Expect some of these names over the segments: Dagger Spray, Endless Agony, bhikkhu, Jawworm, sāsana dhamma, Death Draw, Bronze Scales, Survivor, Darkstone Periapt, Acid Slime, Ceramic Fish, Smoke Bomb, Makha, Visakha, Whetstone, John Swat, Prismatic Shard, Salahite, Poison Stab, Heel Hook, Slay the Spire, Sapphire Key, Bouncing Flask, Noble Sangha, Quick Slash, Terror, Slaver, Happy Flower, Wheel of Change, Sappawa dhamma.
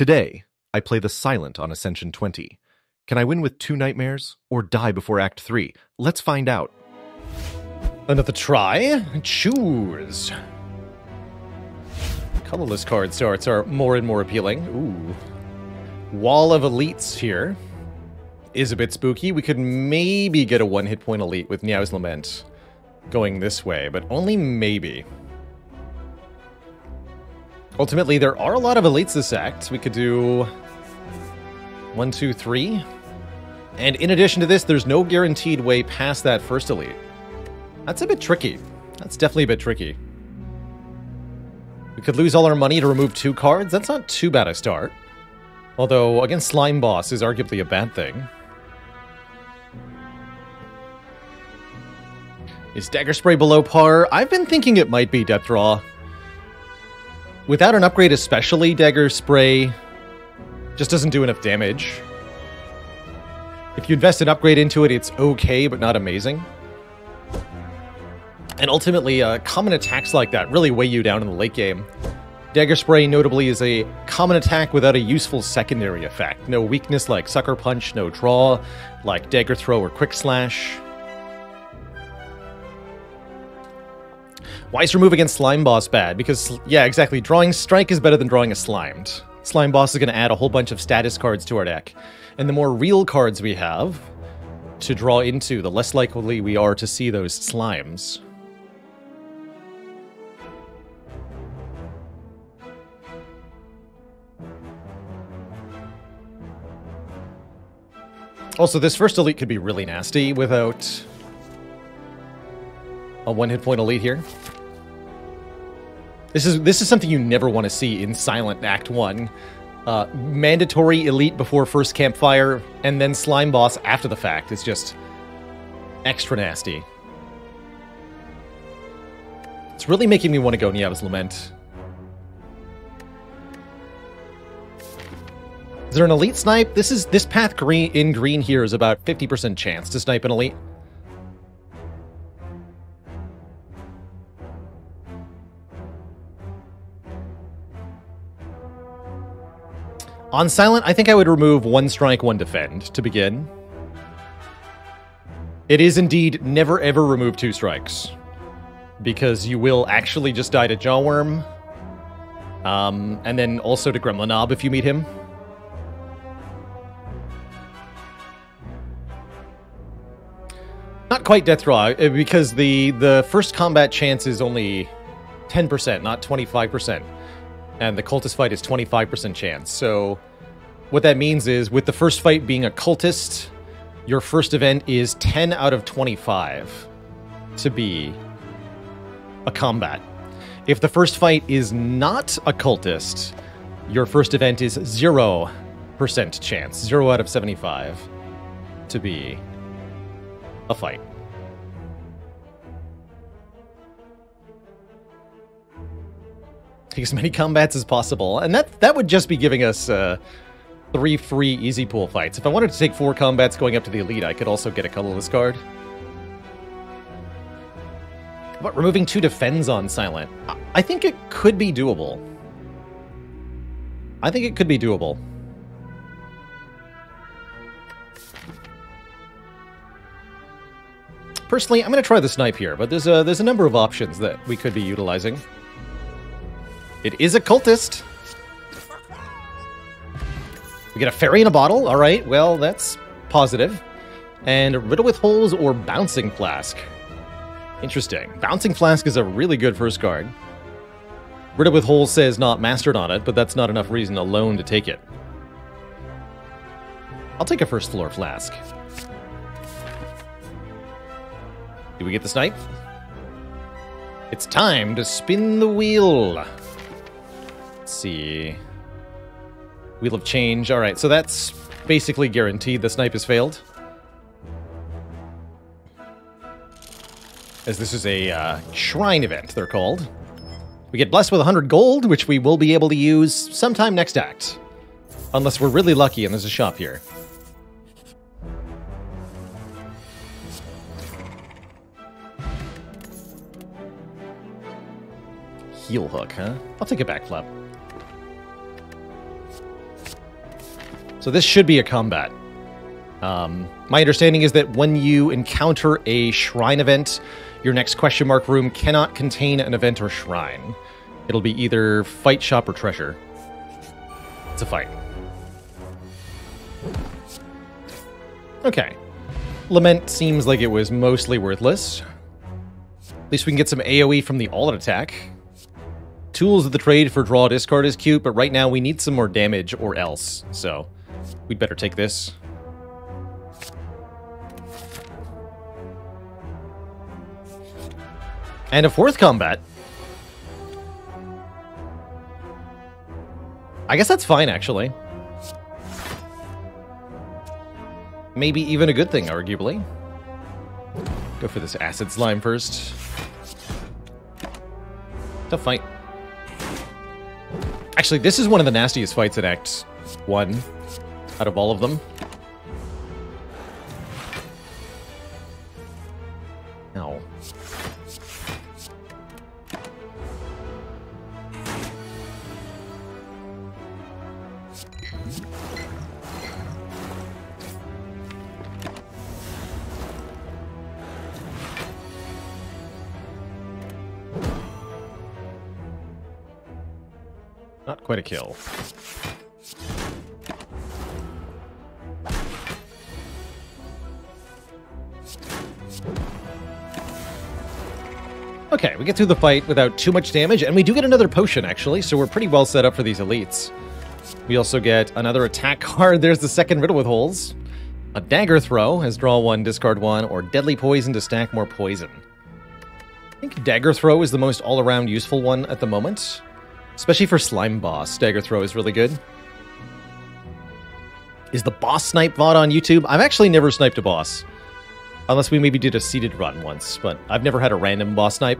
Today, I play the Silent on Ascension 20. Can I win with 2 Nightmares or die before Act 3? Let's find out. Another try? Choose. Colorless card starts are more and more appealing. Ooh. Wall of Elites here is a bit spooky. We could maybe get a 1-hit point elite with Niao's Lament going this way, but only maybe. Ultimately, there are a lot of elites this act. We could do 1, 2, 3. And in addition to this, there's no guaranteed way past that first elite. That's a bit tricky. That's definitely a bit tricky. We could lose all our money to remove 2 cards. That's not too bad a start. Although, against Slime Boss is arguably a bad thing. Is Dagger Spray below par? I've been thinking it might be Death Draw. Without an upgrade especially, Dagger Spray just doesn't do enough damage. If you invest an upgrade into it, it's okay, but not amazing. And ultimately, common attacks like that really weigh you down in the late game. Dagger Spray, notably, is a common attack without a useful secondary effect. No weakness like Sucker Punch, no draw like Dagger Throw or Quick Slash. Why is Remove against Slime Boss bad? Because, yeah, exactly, drawing Strike is better than drawing a Slimed. Slime Boss is going to add a whole bunch of status cards to our deck. And the more real cards we have to draw into, the less likely we are to see those Slimes. Also, this first elite could be really nasty without a 1-hit point elite here. This is something you never want to see in Silent Act 1. Mandatory elite before first campfire, and then Slime Boss after the fact. It's just extra nasty. It's really making me want to go Niao's Lament. Is there an elite snipe? This path green in green here is about 50% chance to snipe an elite. On Silent, I think I would remove 1 strike, 1 defend to begin. It is indeed never ever remove 2 strikes. Because you will actually just die to Jawworm. And then also to Gremlin Knob if you meet him. Not quite Death Draw, because the first combat chance is only 10%, not 25%. And the cultist fight is 25% chance. So what that means is with the first fight being a cultist, your first event is 10 out of 25 to be a combat. If the first fight is not a cultist, your first event is 0% chance, 0 out of 75 to be a fight. Take as many combats as possible, and that would just be giving us 3 free easy pool fights. If I wanted to take 4 combats going up to the elite, I could also get a colorless card. But removing 2 defends on Silent, I think it could be doable. I think it could be doable. Personally, I'm going to try the snipe here, but there's a number of options that we could be utilizing. It is a cultist. We get a fairy in a bottle. All right, well, that's positive. And Riddle with Holes or Bouncing Flask. Interesting. Bouncing Flask is a really good first card. Riddle with Holes says not mastered on it, but that's not enough reason alone to take it. I'll take a first floor flask. Do we get the snipe? It's time to spin the wheel. See. Wheel of Change. All right, so that's basically guaranteed the snipe has failed. As this is a shrine event, they're called. We get blessed with 100 gold, which we will be able to use sometime next act. Unless we're really lucky and there's a shop here. Heel hook, huh? I'll take a backflip. So this should be a combat. My understanding is that when you encounter a shrine event, your next question mark room cannot contain an event or shrine. It'll be either fight, shop, or treasure. It's a fight. Okay. Lament seems like it was mostly worthless. At least we can get some AoE from the all-out attack. Tools of the Trade for draw discard is cute, but right now we need some more damage or else, so we'd better take this. And a fourth combat. I guess that's fine, actually. Maybe even a good thing, arguably. Go for this acid slime first. Tough fight. Actually, this is one of the nastiest fights in Act 1 out of all of them. Ow. Not quite a kill. Okay, we get through the fight without too much damage, and we do get another potion, actually, so we're pretty well set up for these elites. We also get another attack card. There's the second Riddle with Holes. A Dagger Throw has draw one, discard one, or Deadly Poison to stack more poison. I think Dagger Throw is the most all-around useful one at the moment. Especially for Slime Boss, Dagger Throw is really good. Is the boss snipe VOD on YouTube? I've actually never sniped a boss. Unless we maybe did a seated run once, but I've never had a random boss snipe.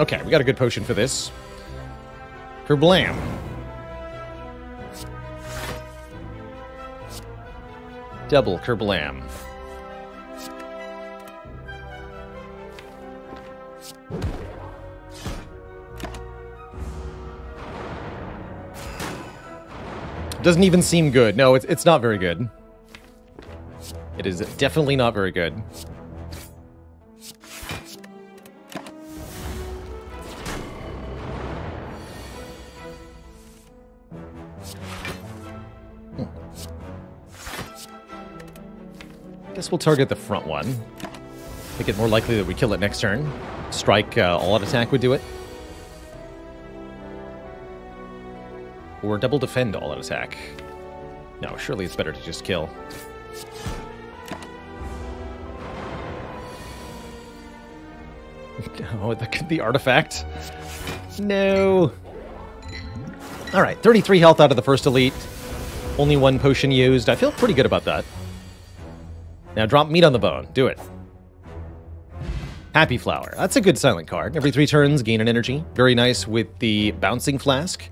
Okay, we got a good potion for this. Kerblam. Double Kerblam. Doesn't even seem good. No, it's not very good. It is definitely not very good. Guess we'll target the front one. Make it more likely that we kill it next turn. Strike all-out attack would do it. Or double defend all-out attack. No, surely it's better to just kill. Oh, the artifact. No. All right, 33 health out of the first elite. Only one potion used. I feel pretty good about that. Now drop meat on the bone. Do it. Happy Flower. That's a good silent card. Every 3 turns, gain an energy. Very nice with the Bouncing Flask.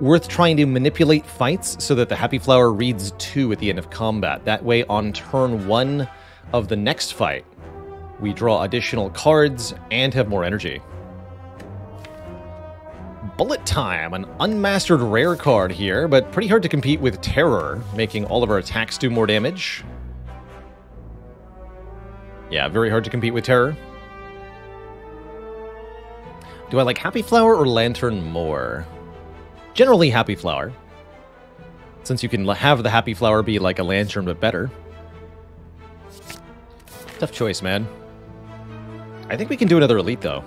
Worth trying to manipulate fights so that the Happy Flower reads 2 at the end of combat. That way, on turn 1 of the next fight, we draw additional cards and have more energy. Bullet Time, an unmastered rare card here, but pretty hard to compete with Terror, making all of our attacks do more damage. Yeah, very hard to compete with Terror. Do I like Happy Flower or Lantern more? Generally Happy Flower. Since you can have the Happy Flower be like a Lantern, but better. Tough choice, man. I think we can do another Elite, though.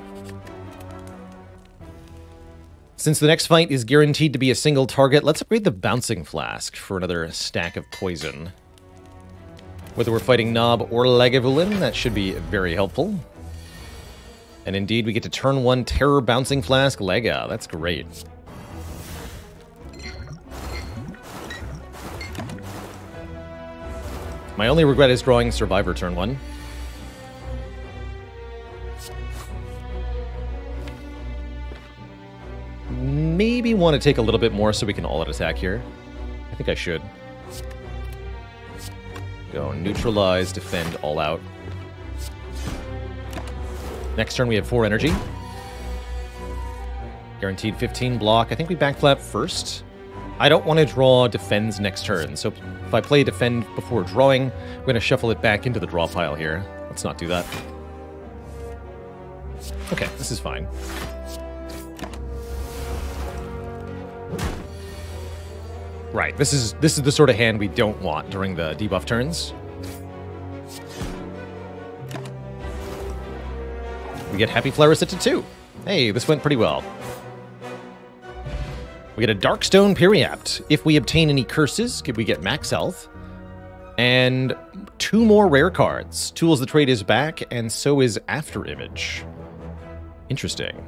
Since the next fight is guaranteed to be a single target, let's upgrade the Bouncing Flask for another stack of poison. Whether we're fighting Nob or Legavulin, that should be very helpful. And indeed, we get to turn 1 Terror, Bouncing Flask, Lega. That's great. My only regret is drawing Survivor turn 1. Maybe want to take a little bit more so we can all-out attack here. I think I should. Go neutralize, defend, all out. Next turn, we have 4 energy. Guaranteed 15 block. I think we backflap first. I don't want to draw defends next turn, so if I play defend before drawing, I'm going to shuffle it back into the draw pile here. Let's not do that. Okay, this is fine. Right, this is the sort of hand we don't want during the debuff turns. We get Happy Flower set to 2. Hey, this went pretty well. We get a Darkstone Periapt. If we obtain any curses, we get max health. And 2 more rare cards. Tools of the Trade is back, and so is After Image. Interesting.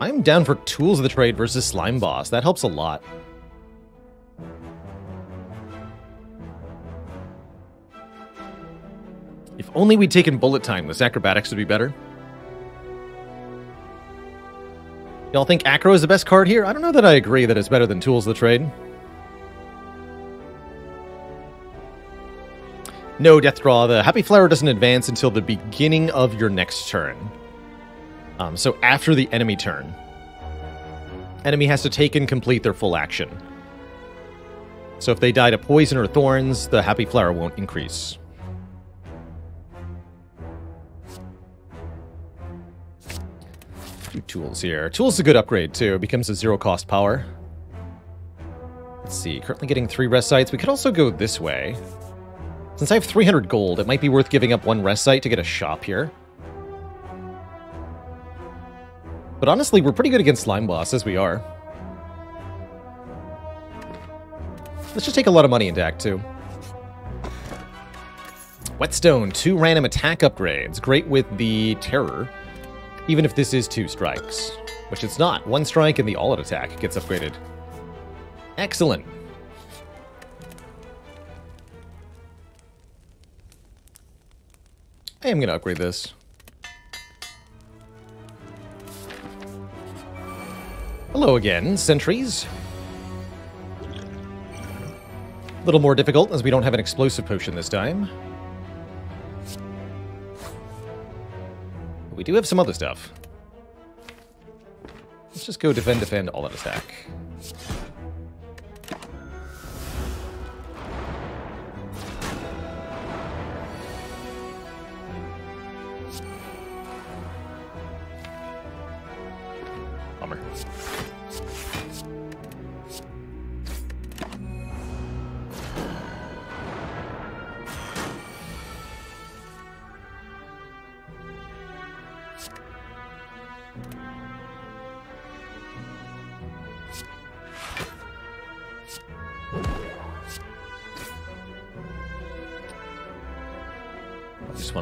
I'm down for Tools of the Trade versus Slime Boss. That helps a lot. If only we'd taken Bullet Time, this Acrobatics would be better. Y'all think Acro is the best card here? I don't know that I agree that it's better than Tools of the Trade. No Death Draw. The Happy Flower doesn't advance until the beginning of your next turn. So after the enemy turn. Enemy has to take and complete their full action. So if they die to poison or thorns, the Happy Flower won't increase. Two tools here. Tools is a good upgrade too. It becomes a 0-cost power. Let's see. Currently getting 3 rest sites. We could also go this way. Since I have 300 gold, it might be worth giving up 1 rest site to get a shop here. But honestly, we're pretty good against Slime Boss, as we are. Let's just take a lot of money into Act 2. Whetstone, 2 random attack upgrades. Great with the Terror, even if this is 2 strikes. Which it's not. 1 strike and the all-out attack gets upgraded. Excellent. I am going to upgrade this. Hello again, sentries. A little more difficult as we don't have an explosive potion this time. But we do have some other stuff. Let's just go defend, defend, all out attack.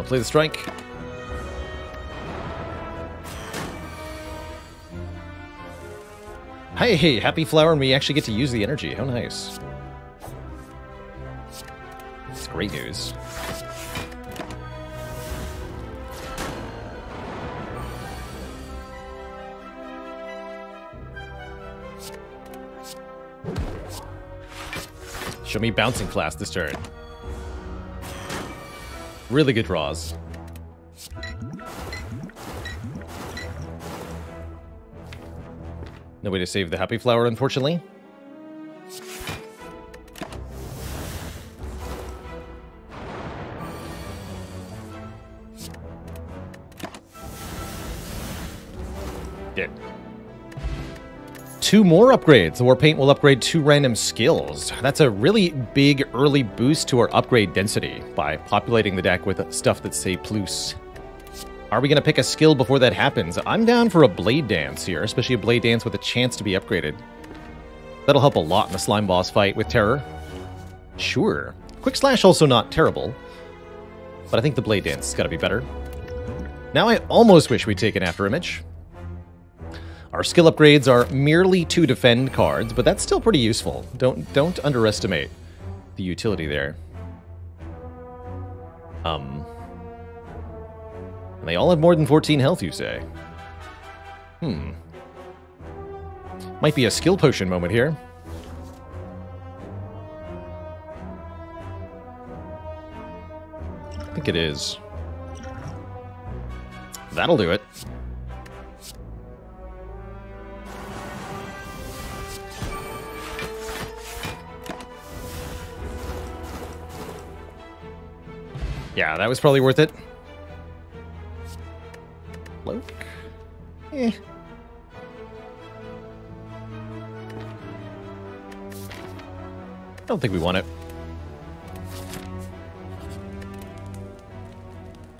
Play the strike. Hey, Happy Flower, and we actually get to use the energy. How nice. It's great news. Show me Bouncing Flask this turn. Really good draws. No way to save the Happy Flower, unfortunately. Yeah. 2 more upgrades. The Warpaint will upgrade 2 random skills. That's a really big early boost to our upgrade density by populating the deck with stuff that say plus. Are we going to pick a skill before that happens? I'm down for a Blade Dance here, especially a Blade Dance with a chance to be upgraded. That'll help a lot in the Slime Boss fight with Terror. Sure. Quick Slash also not terrible, but I think the Blade Dance has got to be better. Now I almost wish we'd taken After Image. Our skill upgrades are merely 2 defend cards, but that's still pretty useful. Don't underestimate the utility there. And they all have more than 14 health, you say? Might be a skill potion moment here. I think it is. That'll do it. Yeah, that was probably worth it. Look. Eh. I don't think we want it.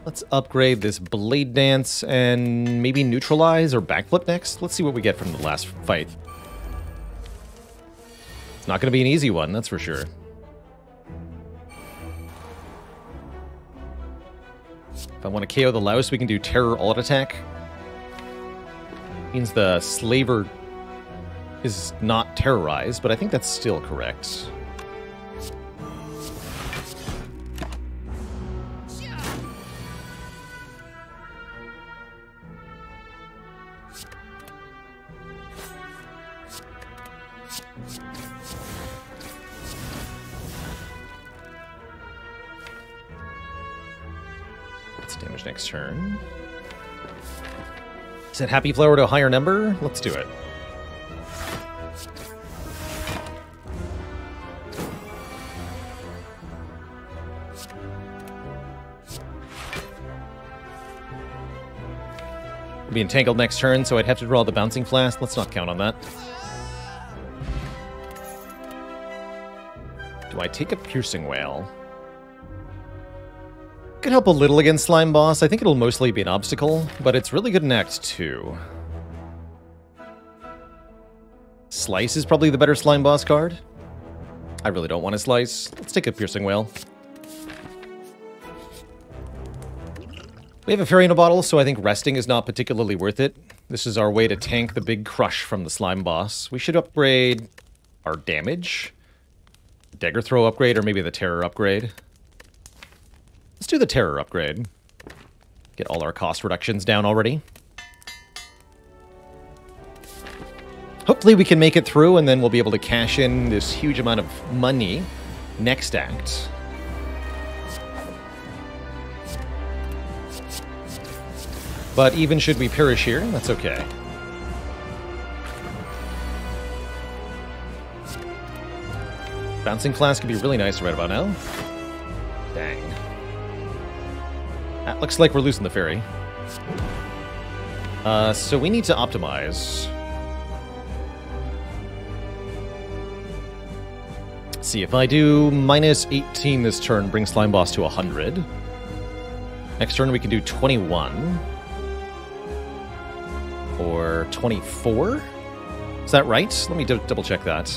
Let's upgrade this Blade Dance and maybe neutralize or backflip next. Let's see what we get from the last fight. It's not going to be an easy one, that's for sure. If I want to KO the Louse, we can do Terror Alt Attack. Means the Slaver is not terrorized, but I think that's still correct. Turn. Set Happy Flower to a higher number? Let's do it. We'll be entangled next turn, so I'd have to draw the Bouncing Flask. Let's not count on that. Do I take a Piercing Wail? Could help a little against Slime Boss. I think it'll mostly be an obstacle, but it's really good in Act 2. Slice is probably the better Slime Boss card. I really don't want to slice. Let's take a Piercing Wail. We have a fairy in a bottle, so I think resting is not particularly worth it. This is our way to tank the big crush from the Slime Boss. We should upgrade our damage. Dagger Throw upgrade, or maybe the Terror upgrade. Let's do the Terror upgrade. Get all our cost reductions down already. Hopefully we can make it through, and then we'll be able to cash in this huge amount of money next act. But even should we perish here, that's okay. Bouncing Flask could be really nice right about now. Dang. That looks like we're losing the fairy. So we need to optimize. Let's see, if I do minus 18 this turn, bring Slime Boss to 100. Next turn we can do 21. Or 24? Is that right? Let me double check that.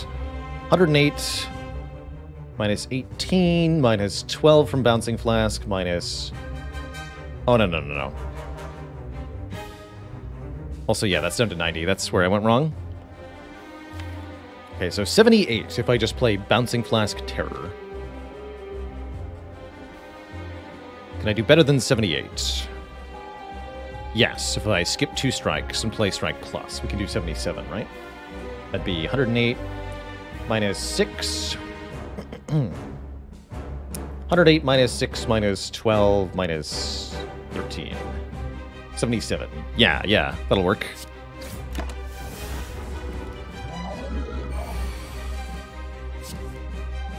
108, minus 18, minus 12 from Bouncing Flask, minus... Oh, no, no, no, no. Also, yeah, that's down to 90. That's where I went wrong. Okay, so 78 if I just play Bouncing Flask Terror. Can I do better than 78? Yes, if I skip 2 strikes and play Strike Plus. We can do 77, right? That'd be 108 minus 6. 108 minus 6 minus 12 minus... 13. 77. Yeah, yeah, that'll work.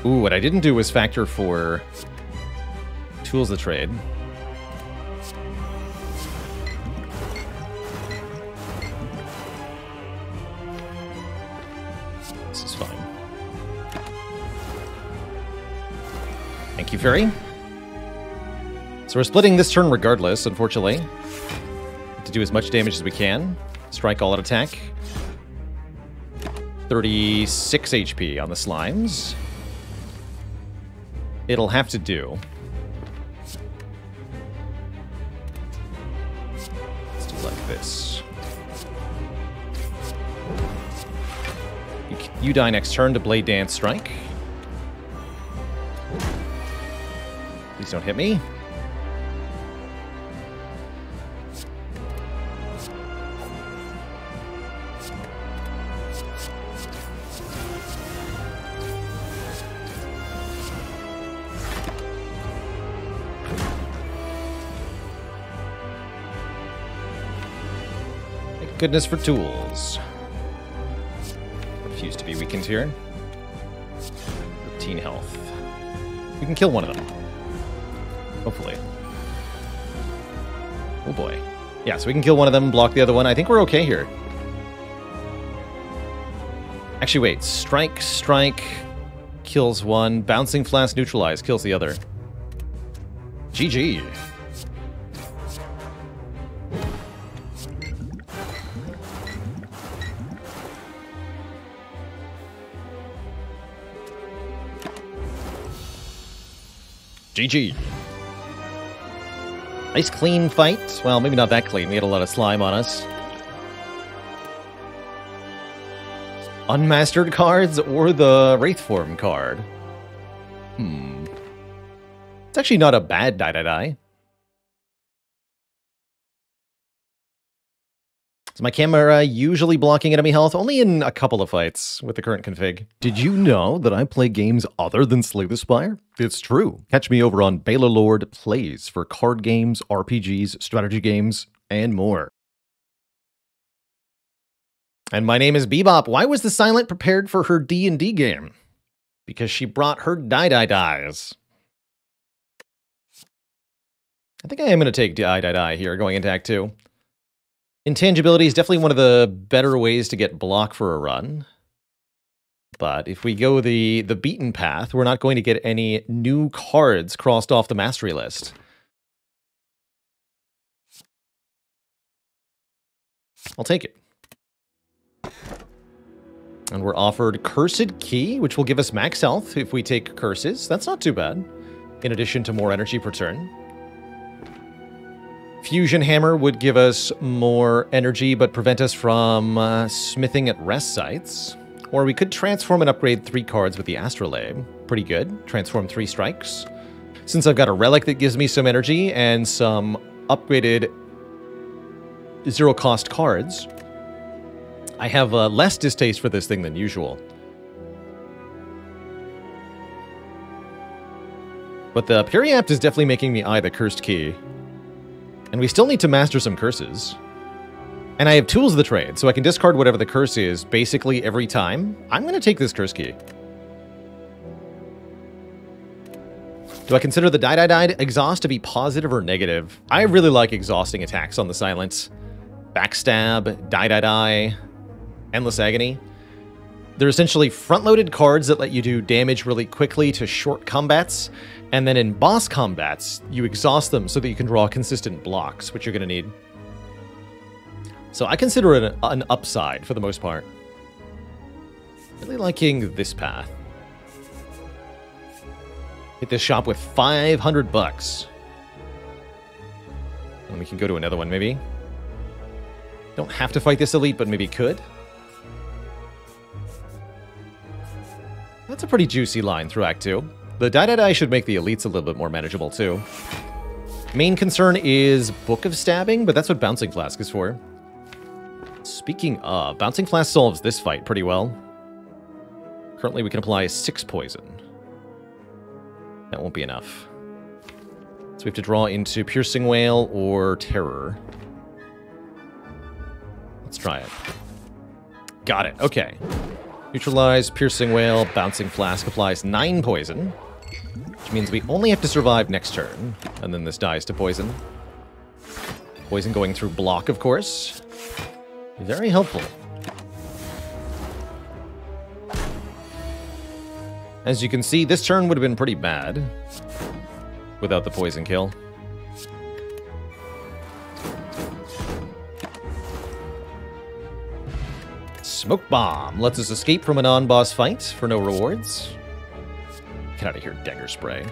Ooh, what I didn't do was factor for Tools of the Trade. This is fine. Thank you, fairy. So we're splitting this turn regardless, unfortunately. To do as much damage as we can. Strike all at attack. 36 HP on the slimes. It'll have to do. Let's do like this. You die next turn to Blade Dance Strike. Please don't hit me. goodness for tools. Refuse to be weakened here. 15 health. We can kill one of them. Hopefully. Oh boy. Yeah, so we can kill one of them, block the other one. I think we're okay here. Actually, wait. Strike, strike, kills one. Bouncing Flask, neutralize, kills the other. GG. GG. Nice clean fight. Well, maybe not that clean. We had a lot of slime on us. Unmastered cards or the Wraith Form card? Hmm. It's actually not a bad die. So my camera usually blocking enemy health only in a couple of fights with the current config. Did you know that I play games other than Slay the Spire? It's true. Catch me over on Baylor Lord Plays for card games, RPGs, strategy games, and more. And my name is Bebop. Why was the Silent prepared for her D&D game? Because she brought her die-die-dies. I think I am going to take die-die-die here going into Act 2. Intangibility is definitely one of the better ways to get block for a run. But if we go the beaten path, we're not going to get any new cards crossed off the mastery list. I'll take it. And we're offered Cursed Key, which will give us max health if we take curses. That's not too bad. In addition to more energy per turn. Fusion Hammer would give us more energy, but prevent us from smithing at rest sites. Or we could transform and upgrade 3 cards with the Astrolabe. Pretty good. Transform 3 strikes. Since I've got a relic that gives me some energy and some upgraded zero-cost cards, I have less distaste for this thing than usual. But the Periapt is definitely making me eye the Cursed Key. And we still need to master some curses. And I have Tools of the Trade, so I can discard whatever the curse is basically every time. I'm going to take this Curse Key. Do I consider the die-die-die exhaust to be positive or negative? I really like exhausting attacks on the Silence. Backstab, die-die-die, Endless Agony. They're essentially front-loaded cards that let you do damage really quickly to short combats, and then in boss combats, you exhaust them so that you can draw consistent blocks, which you're going to need. So I consider it an upside for the most part. Really liking this path. Hit this shop with 500 bucks. And we can go to another one, maybe. Don't have to fight this elite, but maybe could. That's a pretty juicy line through Act 2. The die-die-die should make the elites a little bit more manageable, too. Main concern is Book of Stabbing, but that's what Bouncing Flask is for. Speaking of, Bouncing Flask solves this fight pretty well. Currently, we can apply 6 poison. That won't be enough. So we have to draw into Piercing Wail or Terror. Let's try it. Got it. Okay. Neutralize, Piercing Wail, Bouncing Flask applies 9 poison, which means we only have to survive next turn, and then this dies to poison. Poison going through block, of course. Very helpful. As you can see, this turn would have been pretty bad without the poison kill. Smoke Bomb lets us escape from a non-boss fight for no rewards. Get out of here, Dagger Spray.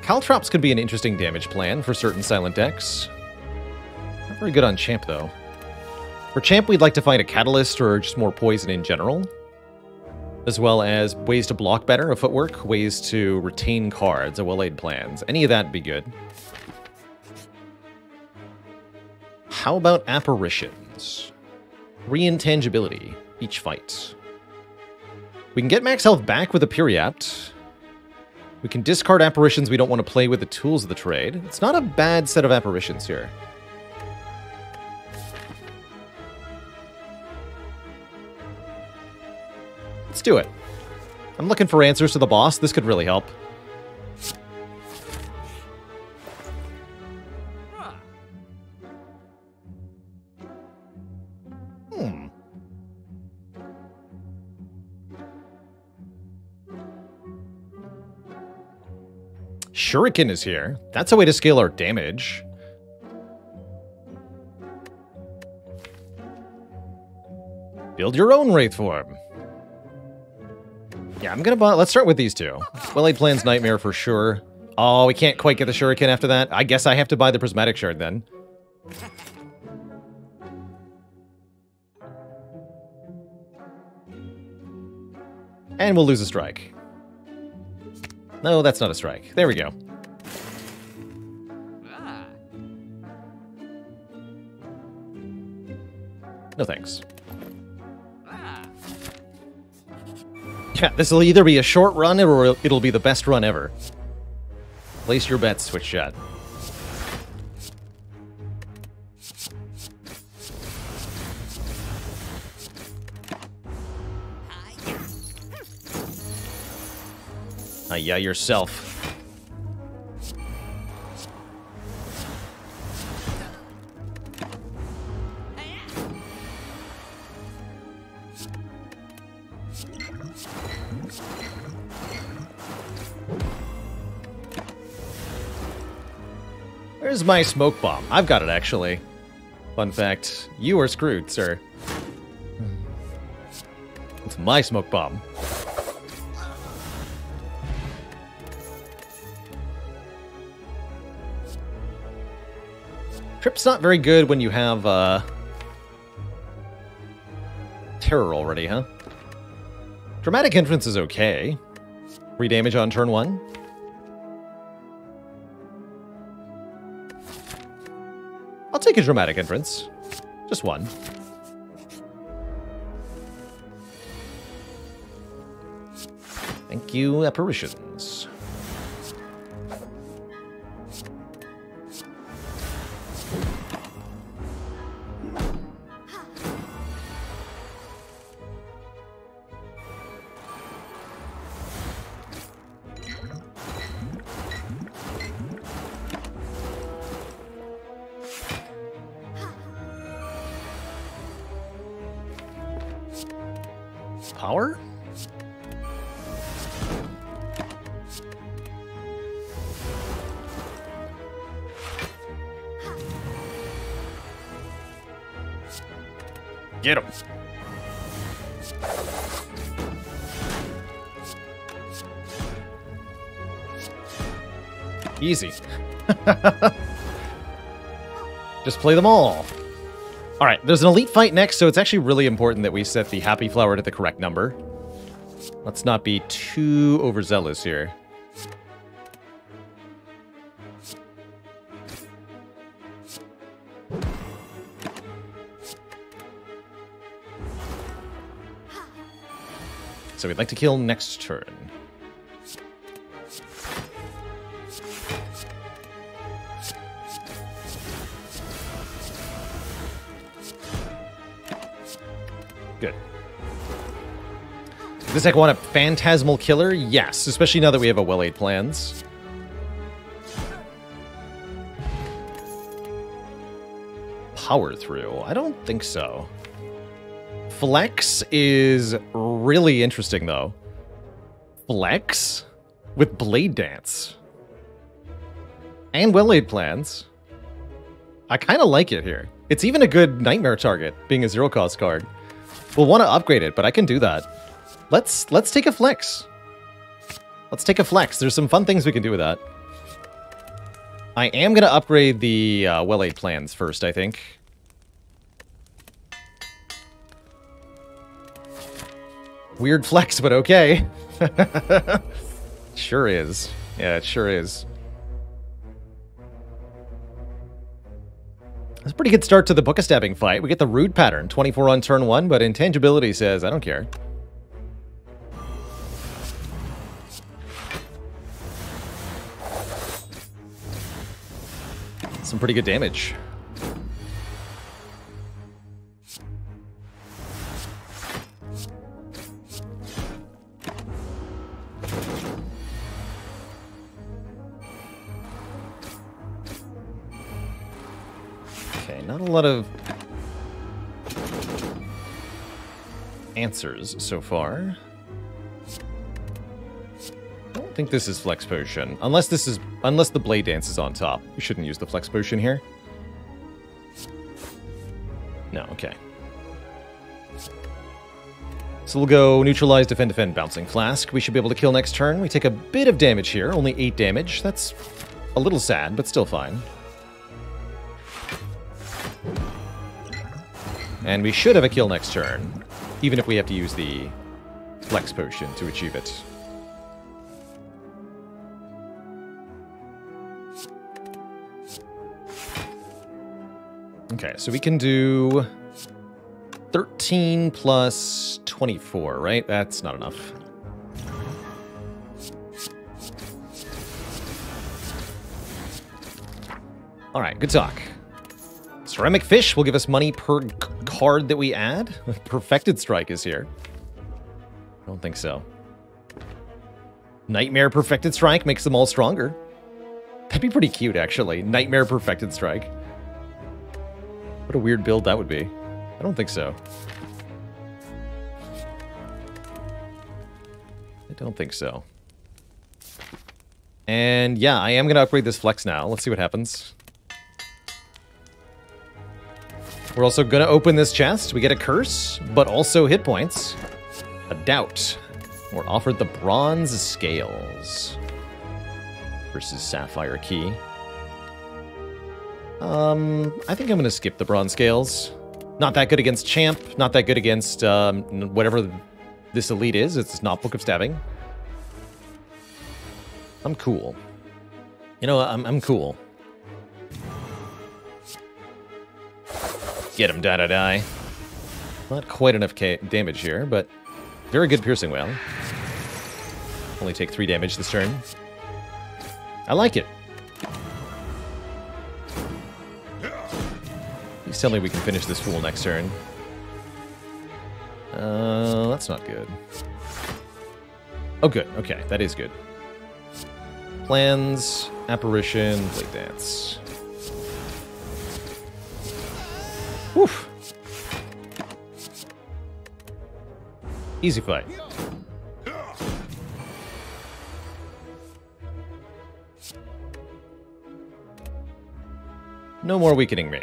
Caltrops could be an interesting damage plan for certain Silent decks. Not very good on Champ, though. For Champ, we'd like to find a Catalyst or just more poison in general, as well as ways to block better, a footwork, ways to retain cards, a well-laid plans. Any of that would be good. How about Apparitions? Reintangibility each fight. We can get max health back with a Periapt. We can discard apparitions we don't want to play with the Tools of the Trade. It's not a bad set of apparitions here. Let's do it. I'm looking for answers to the boss. This could really help. Shuriken is here. That's a way to scale our damage. Build your own Wraith Form. Yeah, I'm gonna buy... Let's start with these two. Well-Laid Plans Nightmare for sure. Oh, we can't quite get the Shuriken after that. I guess I have to buy the Prismatic Shard then. And we'll lose a strike. No, that's not a strike. There we go. No thanks. Yeah, this will either be a short run or it'll be the best run ever. Place your bets, Switch Shot. Yeah, yourself. Where's my smoke bomb? I've got it, actually. Fun fact, you are screwed, sir. It's my smoke bomb. Trip's not very good when you have, Terror already, huh? Dramatic Entrance is okay. 3 damage on turn 1. I'll take a Dramatic Entrance. Just one. Thank you, Apparitions. Power? Get him. Easy. Just play them all. All right, there's an elite fight next, so it's actually really important that we set the Happy Flower to the correct number. Let's not be too overzealous here. So we'd like to kill next turn. Good. Does deck want a Phantasmal Killer? Yes, especially now that we have a Well-Laid Plans. Power Through? I don't think so. Flex is really interesting, though. Flex? With Blade Dance. And Well-Laid Plans. I kind of like it here. It's even a good Nightmare target, being a zero-cost card. We'll want to upgrade it, but I can do that. Let's take a Flex. Let's take a Flex. There's some fun things we can do with that. I am going to upgrade the Well-Laid Plans first, I think. Weird flex, but okay. Sure is. Yeah, it sure is. That's a pretty good start to the Book of Stabbing fight. We get the Rude Pattern, 24 on turn 1, but Intangibility says, I don't care. Some pretty good damage. Okay, not a lot of answers so far. I don't think this is Flex Potion. Unless this is... unless the Blade Dance is on top. We shouldn't use the Flex Potion here. No, okay. So we'll go Neutralize, Defend, Defend, Bouncing Flask. We should be able to kill next turn. We take a bit of damage here. Only 8 damage. That's a little sad, but still fine. And we should have a kill next turn, even if we have to use the Flex Potion to achieve it. Okay, so we can do 13 plus 24, right? That's not enough. All right, good talk. Ceramic Fish will give us money per card that we add. Perfected Strike is here. I don't think so. Nightmare Perfected Strike makes them all stronger. That'd be pretty cute, actually. Nightmare Perfected Strike. What a weird build that would be. I don't think so. I don't think so. And yeah, I am going to upgrade this Flex now. Let's see what happens. We're also going to open this chest. We get a curse, but also hit points. A doubt. We're offered the Bronze Scales versus Sapphire Key. I think I'm going to skip the Bronze Scales. Not that good against Champ. Not that good against whatever this elite is. It's not Book of Stabbing. I'm cool. You know, I'm cool. Get him, die. Not quite enough damage here, but very good Piercing Wail. Only take 3 damage this turn. I like it. Please tell me we can finish this fool next turn. That's not good. Oh, good. Okay, that is good. Plans, Apparition, Blade Dance. Woof. Easy fight. No more weakening me.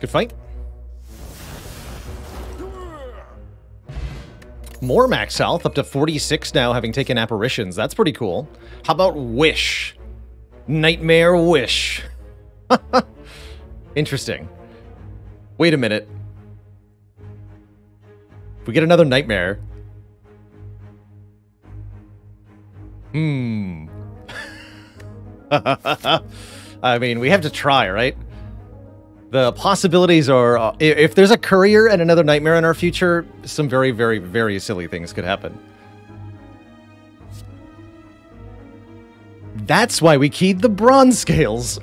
Good fight. More max health, up to 46 now, having taken Apparitions. That's pretty cool. How about Wish? Nightmare Wish. Interesting. Wait a minute. If we get another Nightmare... Hmm. I mean, we have to try, right? The possibilities are, if there's a Courier and another Nightmare in our future, some very, very, very silly things could happen. That's why we keyed the Bronze Scales.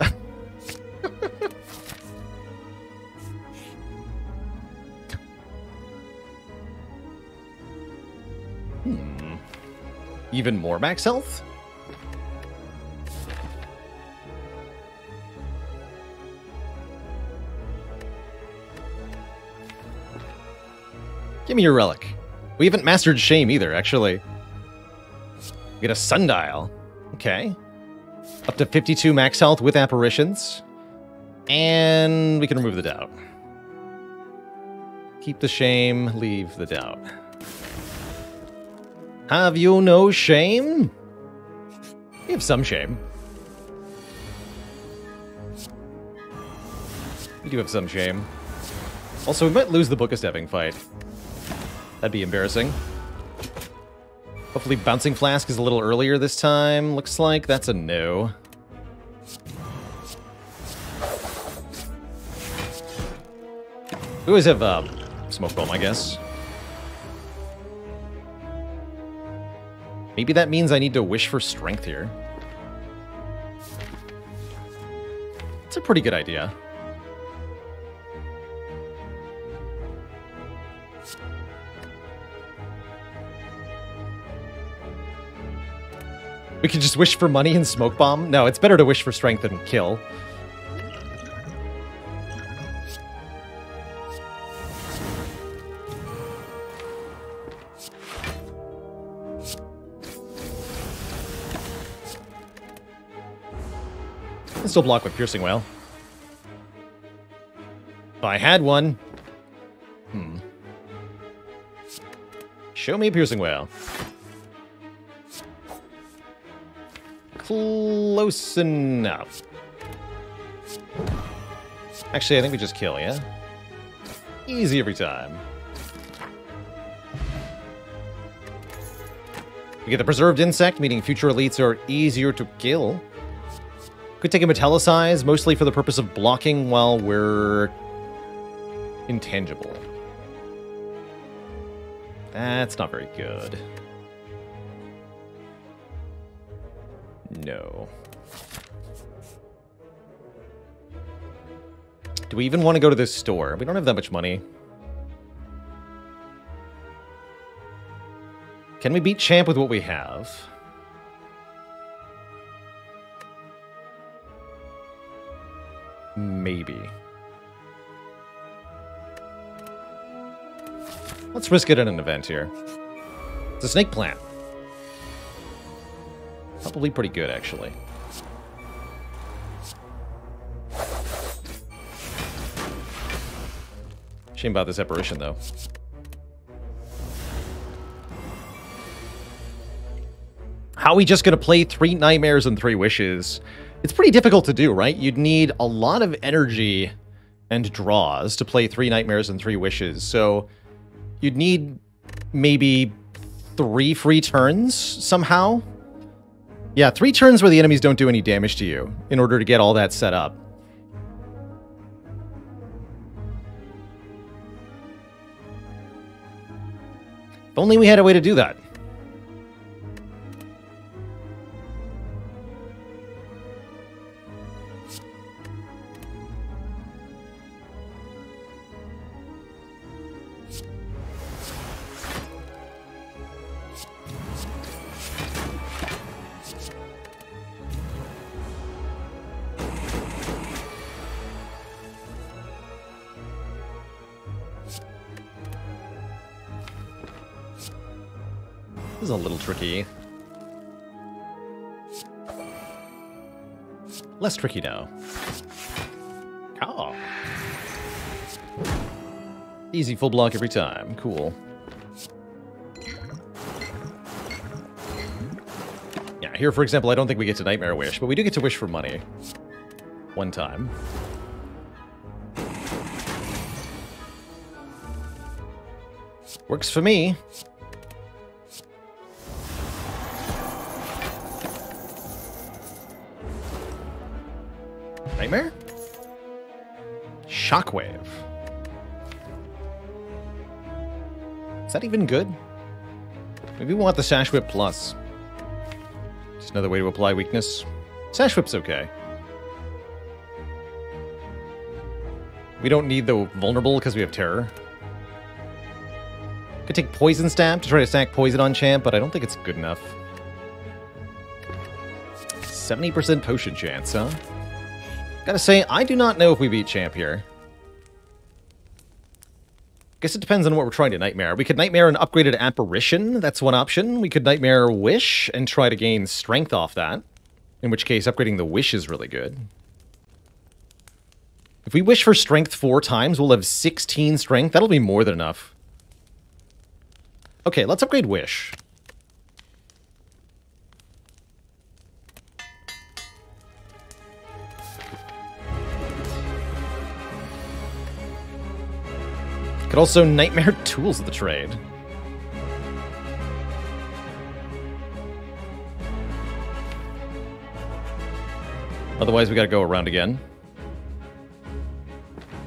Hmm. Even more max health? Give me your relic. We haven't mastered Shame either, actually. We get a Sundial. Okay. Up to 52 max health with Apparitions. And we can remove the doubt. Keep the shame, leave the doubt. Have you no shame? We have some shame. We do have some shame. Also, we might lose the Book of Stabbing fight. That'd be embarrassing. Hopefully Bouncing Flask is a little earlier this time. Looks like that's a no. We always have Smoke Bomb, I guess. Maybe that means I need to wish for strength here. It's a pretty good idea. We can just wish for money and smoke bomb? No, it's better to wish for strength than kill. I can still block with Piercing Wail. If I had one. Hmm. Show me a Piercing Wail. Close enough. Actually, I think we just kill, yeah? Easy every time. We get the Preserved Insect, meaning future elites are easier to kill. Could take a Metallicize, mostly for the purpose of blocking while we're intangible. That's not very good. No. Do we even want to go to this store? We don't have that much money. Can we beat Champ with what we have? Maybe. Let's risk it in an event here. It's a snake plant. Probably pretty good, actually. Shame about this apparition, though. How are we just going to play 3 Nightmares and 3 Wishes? It's pretty difficult to do, right? You'd need a lot of energy and draws to play 3 Nightmares and 3 Wishes. So you'd need maybe 3 free turns somehow. Yeah, 3 turns where the enemies don't do any damage to you in order to get all that set up. If only we had a way to do that. This is a little tricky. Less tricky now. Oh. Easy full block every time. Cool. Yeah, here, for example, I don't think we get to Nightmare Wish, but we do get to wish for money. One time. Works for me. Nightmare? Shockwave. Is that even good? Maybe we want the Sash Whip Plus. Just another way to apply weakness. Sash Whip's okay. We don't need the vulnerable because we have Terror. Could take Poison Stab to try to stack Poison on Champ, but I don't think it's good enough. 70% Potion Chance, huh? Gotta say, I do not know if we beat Champ here. Guess it depends on what we're trying to Nightmare. We could Nightmare an upgraded Apparition. That's one option. We could Nightmare Wish and try to gain strength off that. In which case, upgrading the Wish is really good. If we wish for strength 4 times, we'll have 16 strength. That'll be more than enough. Okay, let's upgrade Wish. Could also Nightmare Tools of the Trade. Otherwise, we gotta go around again.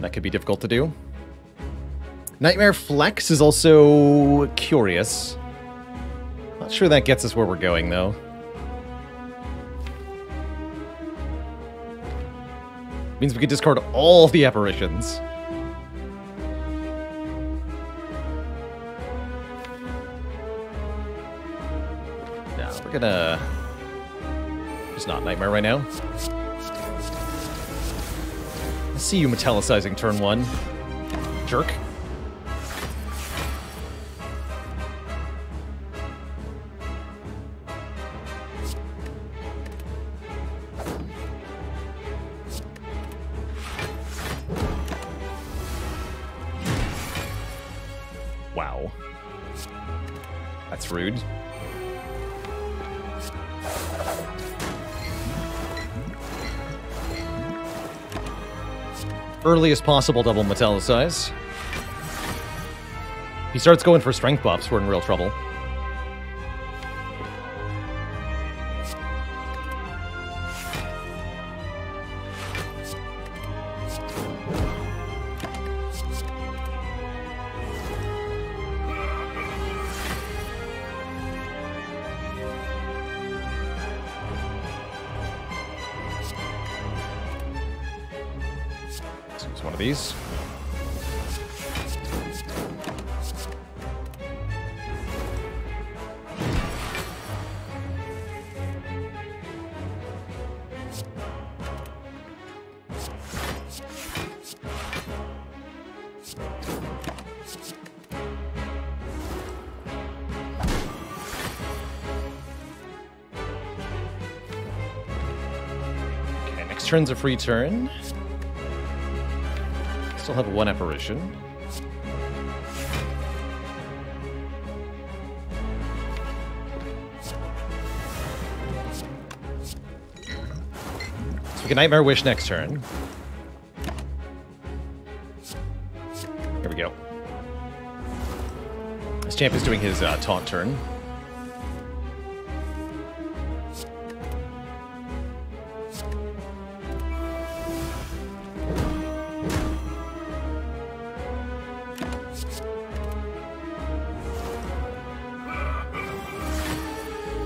That could be difficult to do. Nightmare Flex is also curious. Not sure that gets us where we're going, though. Means we could discard all the apparitions. Now we're gonna just not Nightmare right now. I see you metallicizing turn one, jerk. Rude. Earliest possible double metallicize. If he starts going for strength buffs, we're in real trouble. These. Okay, next turn's a free turn. Still have one apparition. So we can Nightmare Wish next turn. Here we go. This champ is doing his taunt turn.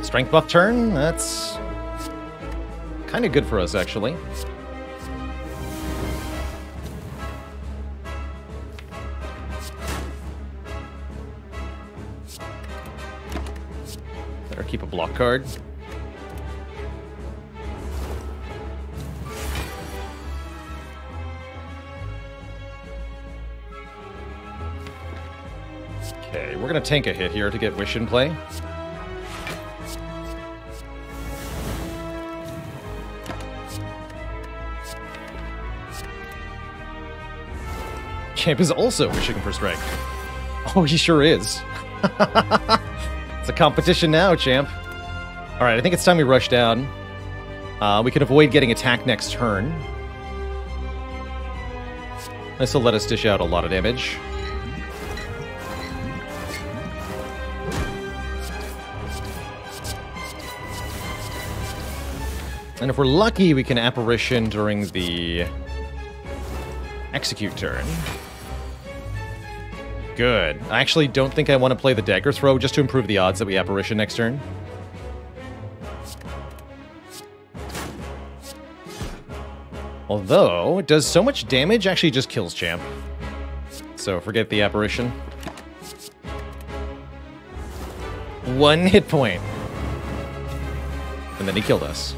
Strength buff turn? That's kind of good for us, actually. Better keep a block card. Okay, we're gonna tank a hit here to get Wish in play. Champ is also wishing for strength. Oh, he sure is. It's a competition now, Champ. All right, I think it's time we rush down. We can avoid getting attacked next turn. This will let us dish out a lot of damage. And if we're lucky, we can apparition during the execute turn. Good. I actually don't think I want to play the Dagger Throw just to improve the odds that we apparition next turn. Although, it does so much damage, actually just kills Champ. So forget the apparition. 1 hit point. And then he killed us.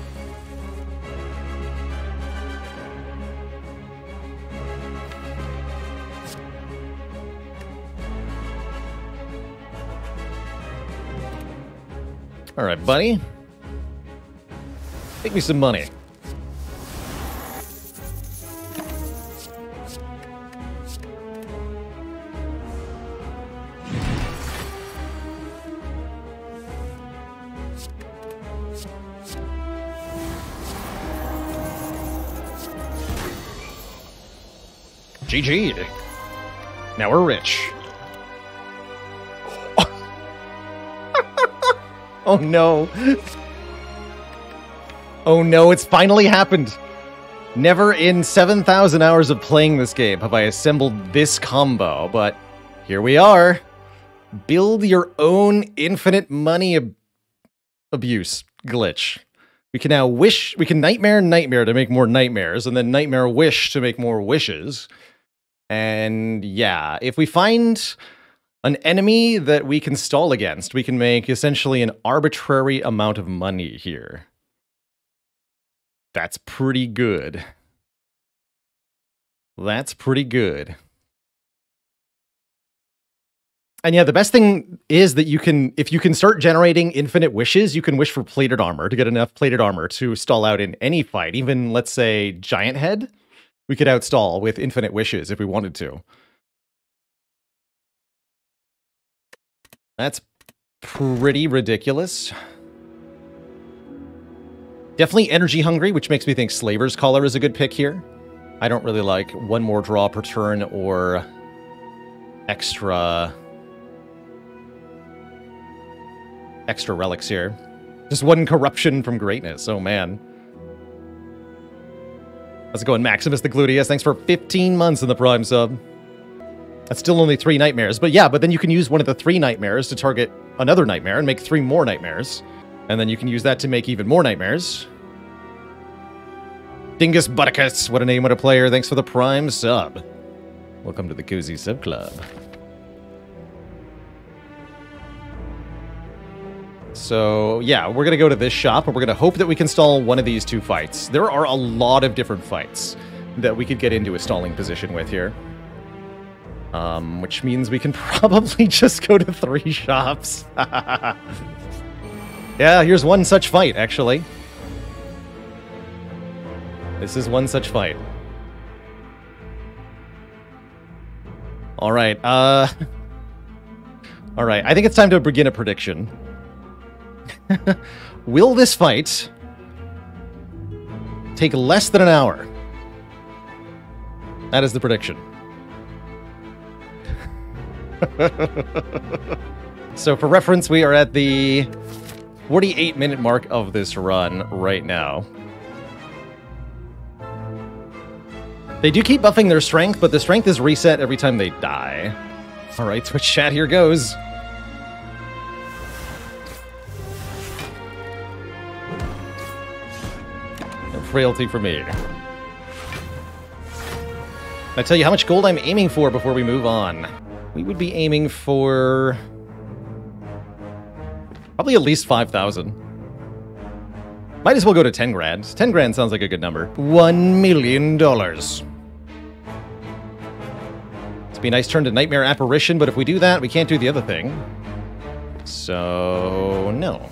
All right, buddy. Make me some money. GG. Now we're rich. Oh no. Oh no, it's finally happened. Never in 7,000 hours of playing this game have I assembled this combo, but here we are. build your own infinite money abuse glitch. We can now wish, we can nightmare to make more nightmares, and then nightmare wish to make more wishes. And yeah, if we find an enemy that we can stall against, we can make essentially an arbitrary amount of money here. That's pretty good. That's pretty good. And yeah, the best thing is that you can, if you can start generating infinite wishes, you can wish for plated armor to get enough plated armor to stall out in any fight. Even, let's say, Giant Head, we could outstall with infinite wishes if we wanted to. That's pretty ridiculous. Definitely energy hungry, which makes me think Slaver's Collar is a good pick here. I don't really like one more draw per turn or extra relics here. Just one corruption from greatness. Oh, man. How's it going, Maximus the Gluteus? Thanks for 15 months in the Prime sub. That's still only 3 nightmares. But yeah, but then you can use one of the 3 nightmares to target another nightmare and make 3 more nightmares. And then you can use that to make even more nightmares. Dingus Butticus, what a name, what a player. Thanks for the Prime sub. Welcome to the Koozie Sub Club. So, yeah, we're going to go to this shop, and we're going to hope that we can stall one of these 2 fights. There are a lot of different fights that we could get into a stalling position with here. Which means we can probably just go to 3 shops. Yeah, here's one such fight, actually. This is one such fight. Alright, Alright, I think it's time to begin a prediction. Will this fight take less than an hour? That is the prediction. So for reference, we are at the 48-minute mark of this run right now. They do keep buffing their strength, but the strength is reset every time they die. All right, Twitch chat, here goes. No frailty for me. I tell you how much gold I'm aiming for before we move on. We would be aiming for probably at least 5,000. Might as well go to 10 grand. 10 grand sounds like a good number. $1 million. Be a nice turn to Nightmare Apparition, but if we do that, we can't do the other thing. So, no.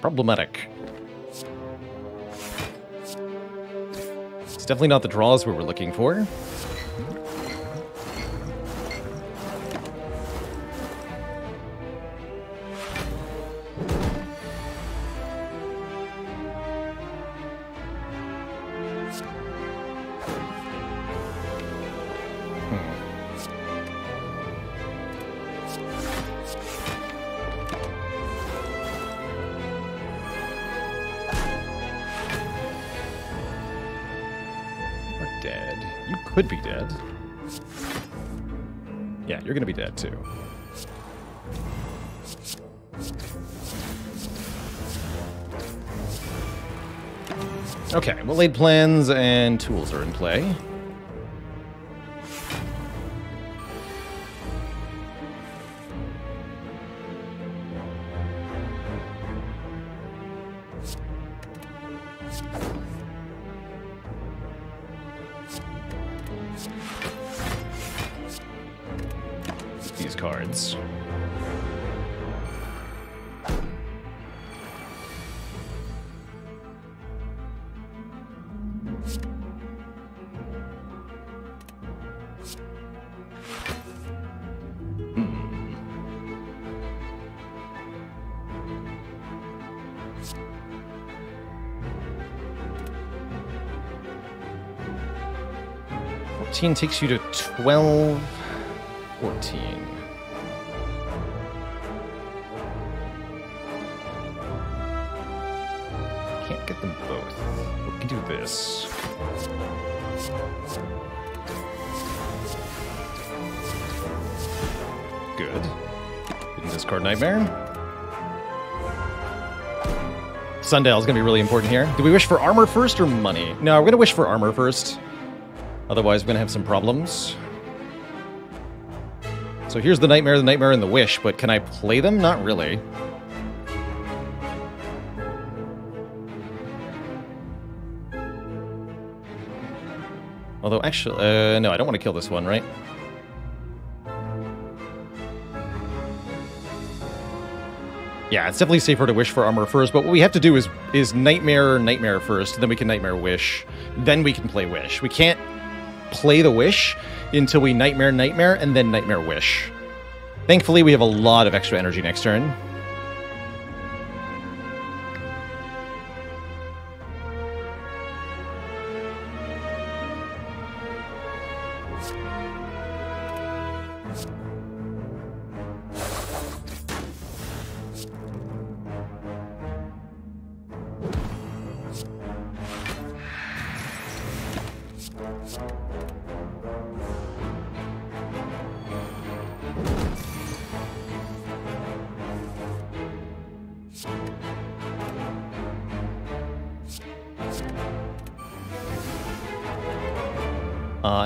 Problematic. It's definitely not the draws we were looking for. Could be dead. Yeah, you're gonna be dead too. Okay, well-laid plans and tools are in play. Takes you to 12, 14. get them both. We can do this. Good. Didn't discard Nightmare. Sundial is going to be really important here. Do we wish for armor first or money? No, we're going to wish for armor first. Otherwise, we're going to have some problems. So here's the Nightmare, and the Wish, but can I play them? Not really. Although, actually, no, I don't want to kill this one, right? Yeah, it's definitely safer to wish for armor first, but what we have to do is Nightmare first, then we can Nightmare Wish, then we can play Wish. We can't play the Wish until we Nightmare, and then Nightmare Wish. Thankfully, we have a lot of extra energy next turn.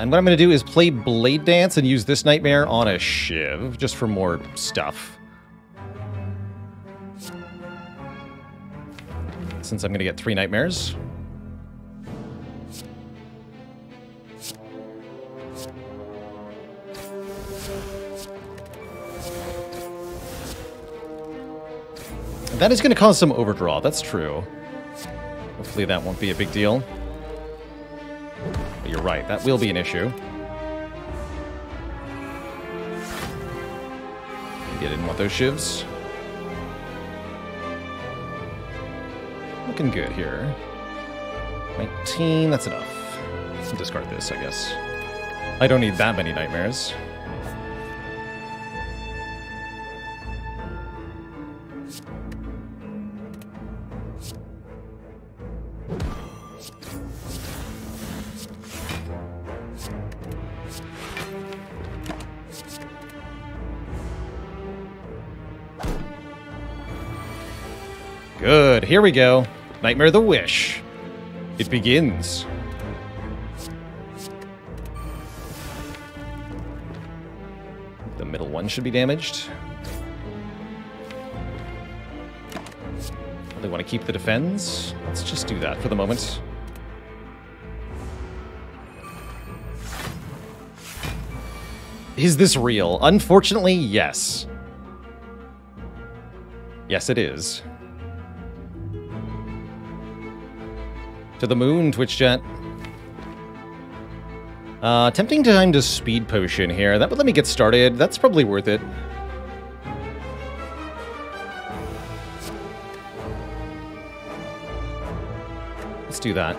What I'm going to do is play Blade Dance and use this Nightmare on a Shiv, just for more stuff. Since I'm going to get 3 Nightmares. That is going to cause some overdraw, that's true. Hopefully that won't be a big deal. You're right, that will be an issue. Maybe I didn't want those shivs. Looking good here. 19, that's enough. Let's discard this, I guess. I don't need that many nightmares. Good, here we go. Nightmare the Wish. It begins. The middle one should be damaged. They want to keep the defense. Let's just do that for the moment. Is this real? Unfortunately, yes. Yes, it is. To the moon, TwitchChat. Tempting time to speed potion here. That would let me get started. That's probably worth it. Let's do that.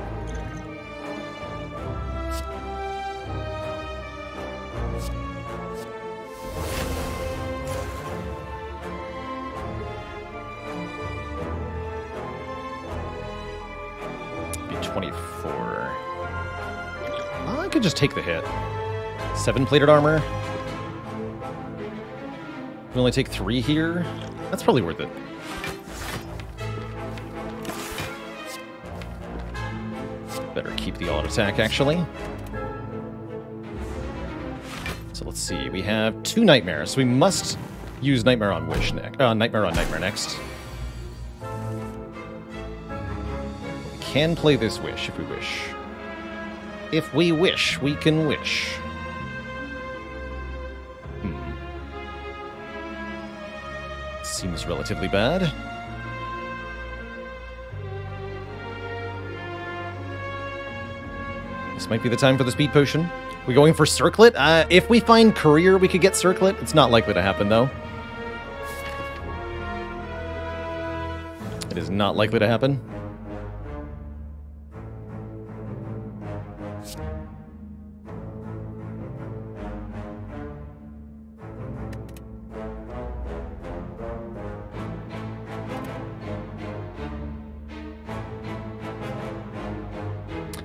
Just take the hit. 7 plated armor. We only take 3 here. That's probably worth it. Better keep the all attack, actually. So let's see. We have 2 nightmares. So we must use Nightmare on Wish next. Nightmare on Nightmare next. We can play this Wish if we wish. If we wish, we can wish. Seems relatively bad. This might be the time for the speed potion. We're going for Circlet? If we find Courier, we could get Circlet. It's not likely to happen, though. It is not likely to happen.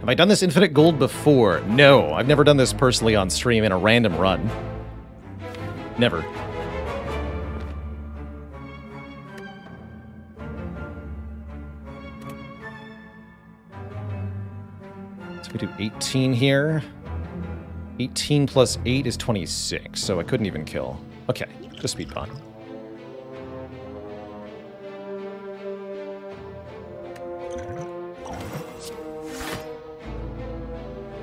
Have I done this infinite gold before? No, I've never done this personally on stream in a random run. Never. So we do 18 here. 18 plus 8 is 26, so I couldn't even kill. Okay, just speed pot.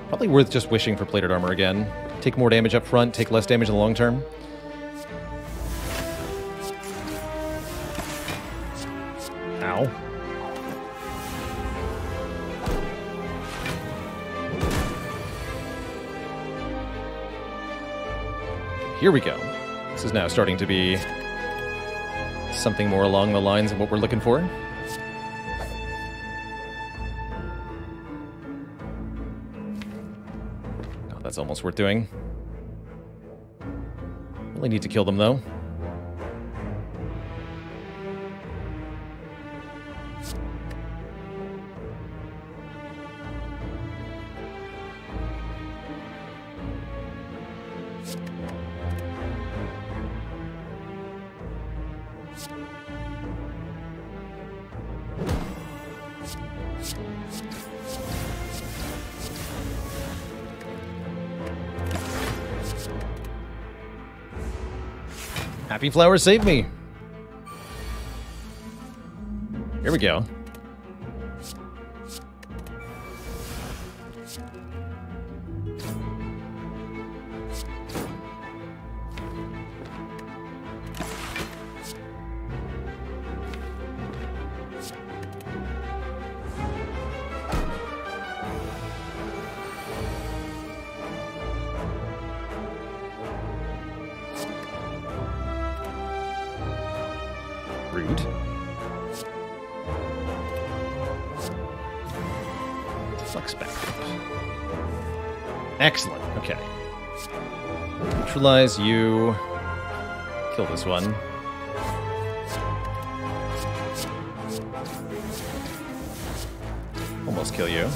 Probably worth just wishing for plated armor again. Take more damage up front, take less damage in the long term. Ow. Here we go. This is now starting to be something more along the lines of what we're looking for. That's almost worth doing. Really need to kill them, though. Happy Flower, save me. Here we go. Excellent, okay. Neutralize you. Kill this one. Almost kill you.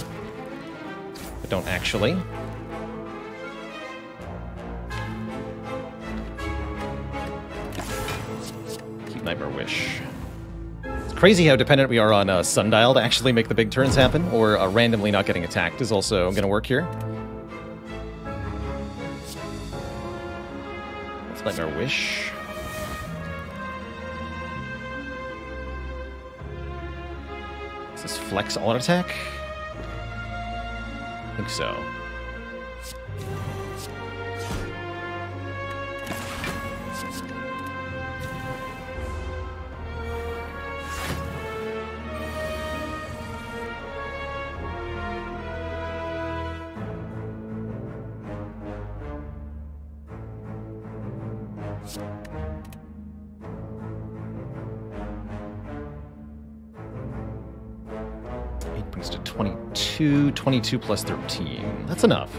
But don't actually. Keep Nightmare Wish. It's crazy how dependent we are on a Sundial to actually make the big turns happen, or randomly not getting attacked is also gonna work here. Nightmare Wish. Is this Flex on attack? I think so. It brings to 22, 22 plus 13. That's enough.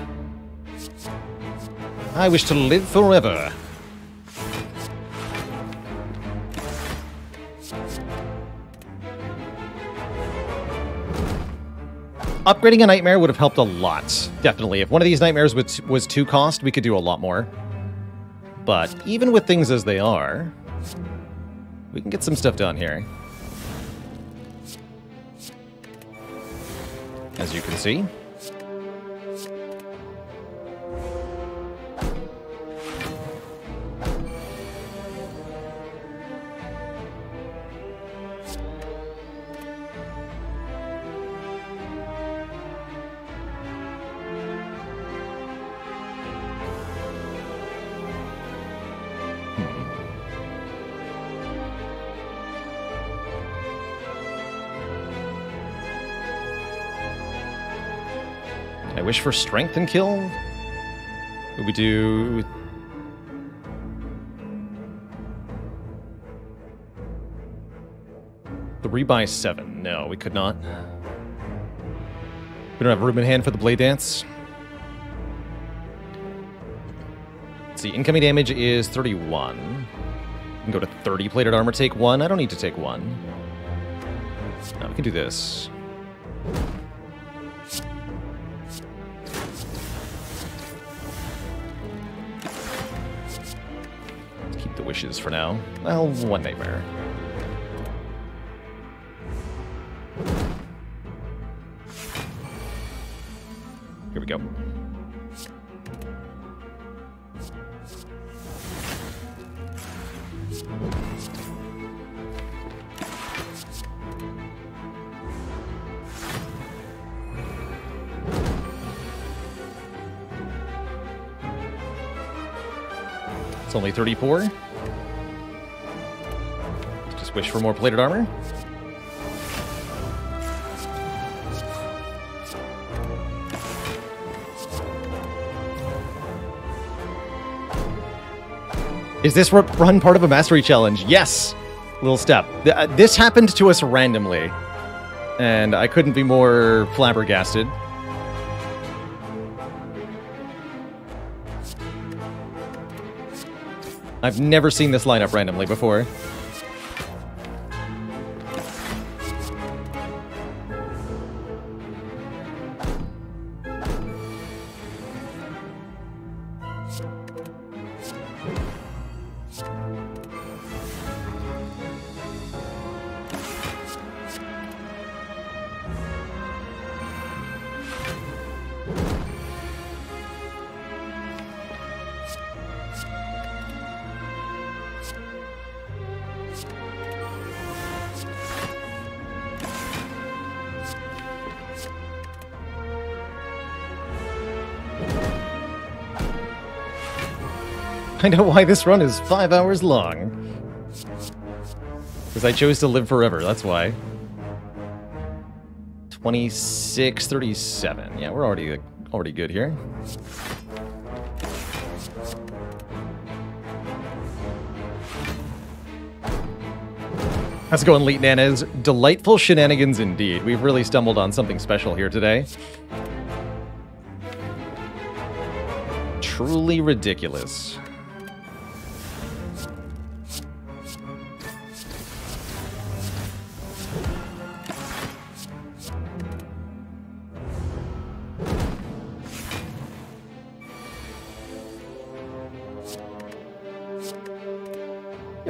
I wish to live forever. Upgrading a nightmare would have helped a lot, definitely. If one of these nightmares was 2 cost, we could do a lot more. But even with things as they are, we can get some stuff done here. As you can see. Wish for strength and kill? Would we do... the rebuy 7? No, we could not. We don't have room in hand for the Blade Dance. Let's see, incoming damage is 31. We can go to 30 plated armor, take 1. I don't need to take 1. No, we can do this. the wishes for now. Well, one nightmare. Here we go. It's only 34. Just wish for more plated armor. Is this run part of a mastery challenge? Yes! Little Step. This happened to us randomly, and I couldn't be more flabbergasted. I've never seen this lineup randomly before. I know why this run is 5 hours long. Because I chose to live forever, that's why. 26, 37. Yeah, we're already good here. How's it going, Leet Nanas? Delightful shenanigans indeed. We've really stumbled on something special here today. Truly ridiculous.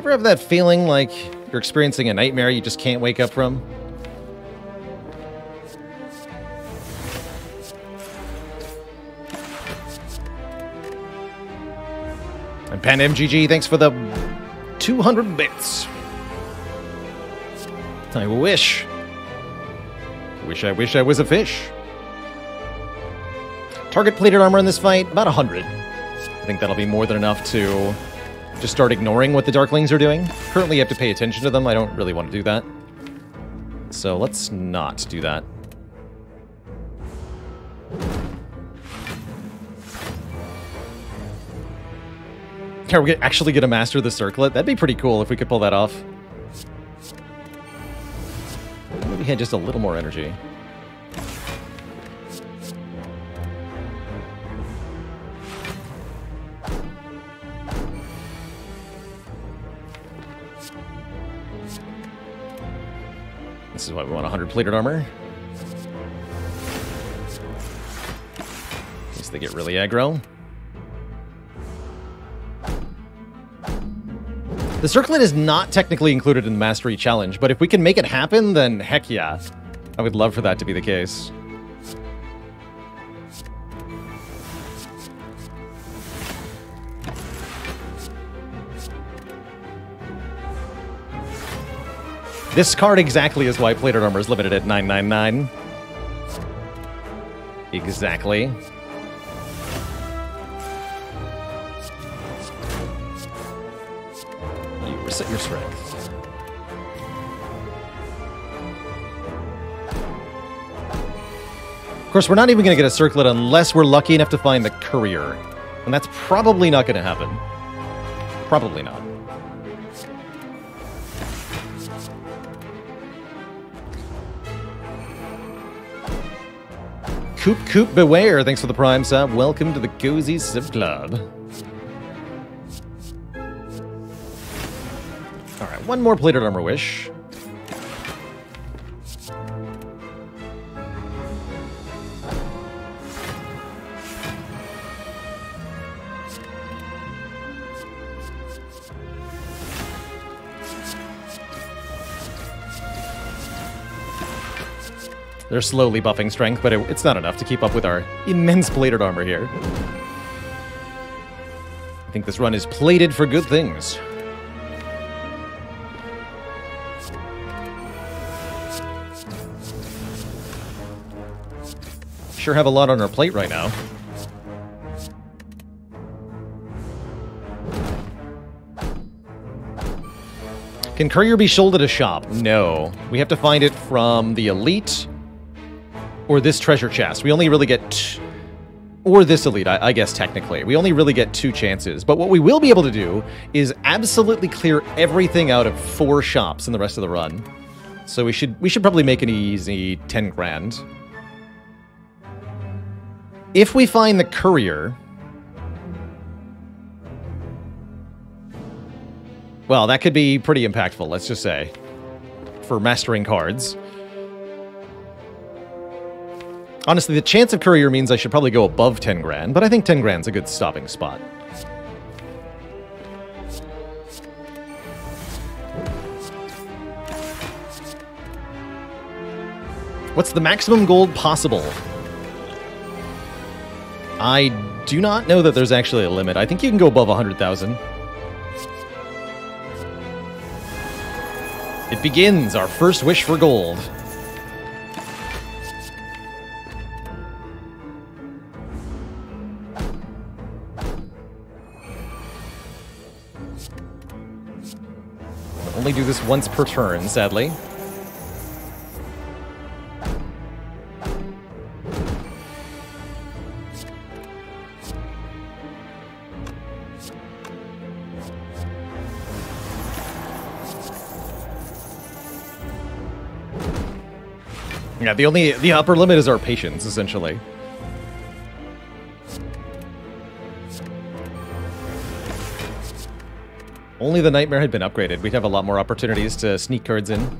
Have that feeling like you're experiencing a nightmare you just can't wake up from? And Panda MGG, thanks for the 200 bits. I wish I was a fish. Target plated armor in this fight, about 100. I think that'll be more than enough to just start ignoring what the Darklings are doing. Currently, you have to pay attention to them. I don't really want to do that. So let's not do that. Can we actually get a Master of the Circlet? That'd be pretty cool if we could pull that off. We had just a little more energy. This is why we want 100 plated armor. In case they get really aggro. The Circlet is not technically included in the Mastery Challenge, but if we can make it happen, then heck yeah. I would love for that to be the case. This card exactly is why plated armor is limited at 999. Exactly. You reset your strength. Of course, we're not even going to get a Circlet unless we're lucky enough to find the Courier. And that's probably not going to happen. Probably not. Coop Beware, thanks for the Prime Sub. Welcome to the Cozy Sub Club. Alright, one more plated armor wish. They're slowly buffing strength, but it's not enough to keep up with our immense plated armor here. I think this run is plated for good things. Sure have a lot on our plate right now. Can Courier be sold at a shop? No. We have to find it from the Elite or this treasure chest. We only really get or this Elite, I guess technically. We only really get 2 chances. But what we will be able to do is absolutely clear everything out of 4 shops in the rest of the run. So we should probably make an easy 10 grand. If we find the Courier. Well, that could be pretty impactful, let's just say, for mastering cards. Honestly, the chance of Courier means I should probably go above 10 grand, but I think 10 grand's a good stopping spot. What's the maximum gold possible? I do not know that there's actually a limit. I think you can go above 100,000. It begins, our first wish for gold. We'll only do this once per turn, sadly. Yeah, the upper limit is our patience, essentially. Only the Nightmare had been upgraded. We'd have a lot more opportunities to sneak cards in.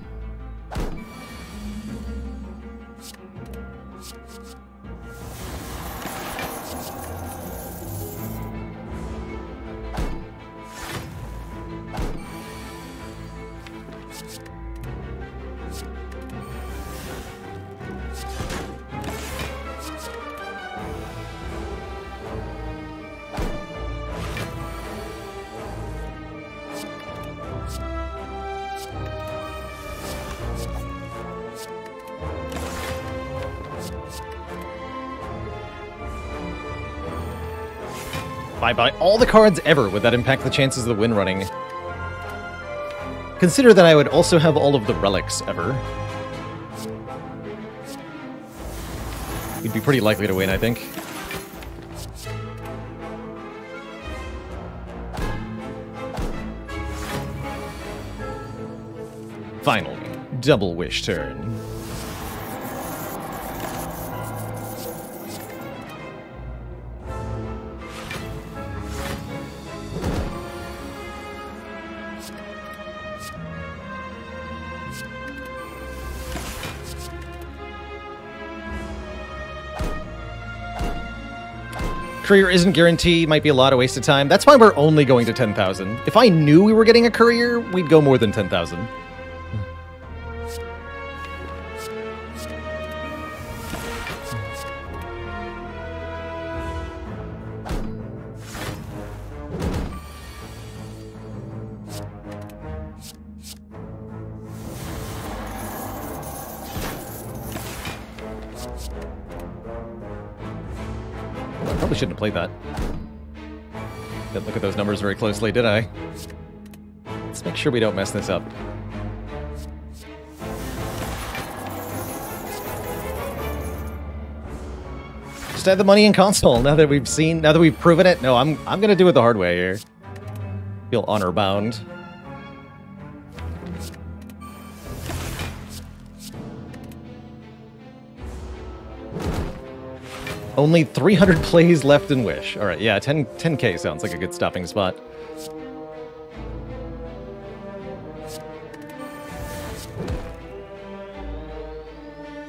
Buy all the cards ever. Would that impact the chances of the win running? Consider that I would also have all of the relics ever. We'd be pretty likely to win, I think. Finally, double wish turn. Courier isn't guaranteed, might be a lot of waste of time. That's why we're only going to 10,000. If I knew we were getting a Courier, we'd go more than 10,000. Shouldn't have played that. Didn't look at those numbers very closely, did I? Let's make sure we don't mess this up. Just add the money in console. Now that we've proven it. No, I'm gonna do it the hard way here. Feel honor bound. Only 300 plays left in Wish. All right, yeah, 10K sounds like a good stopping spot.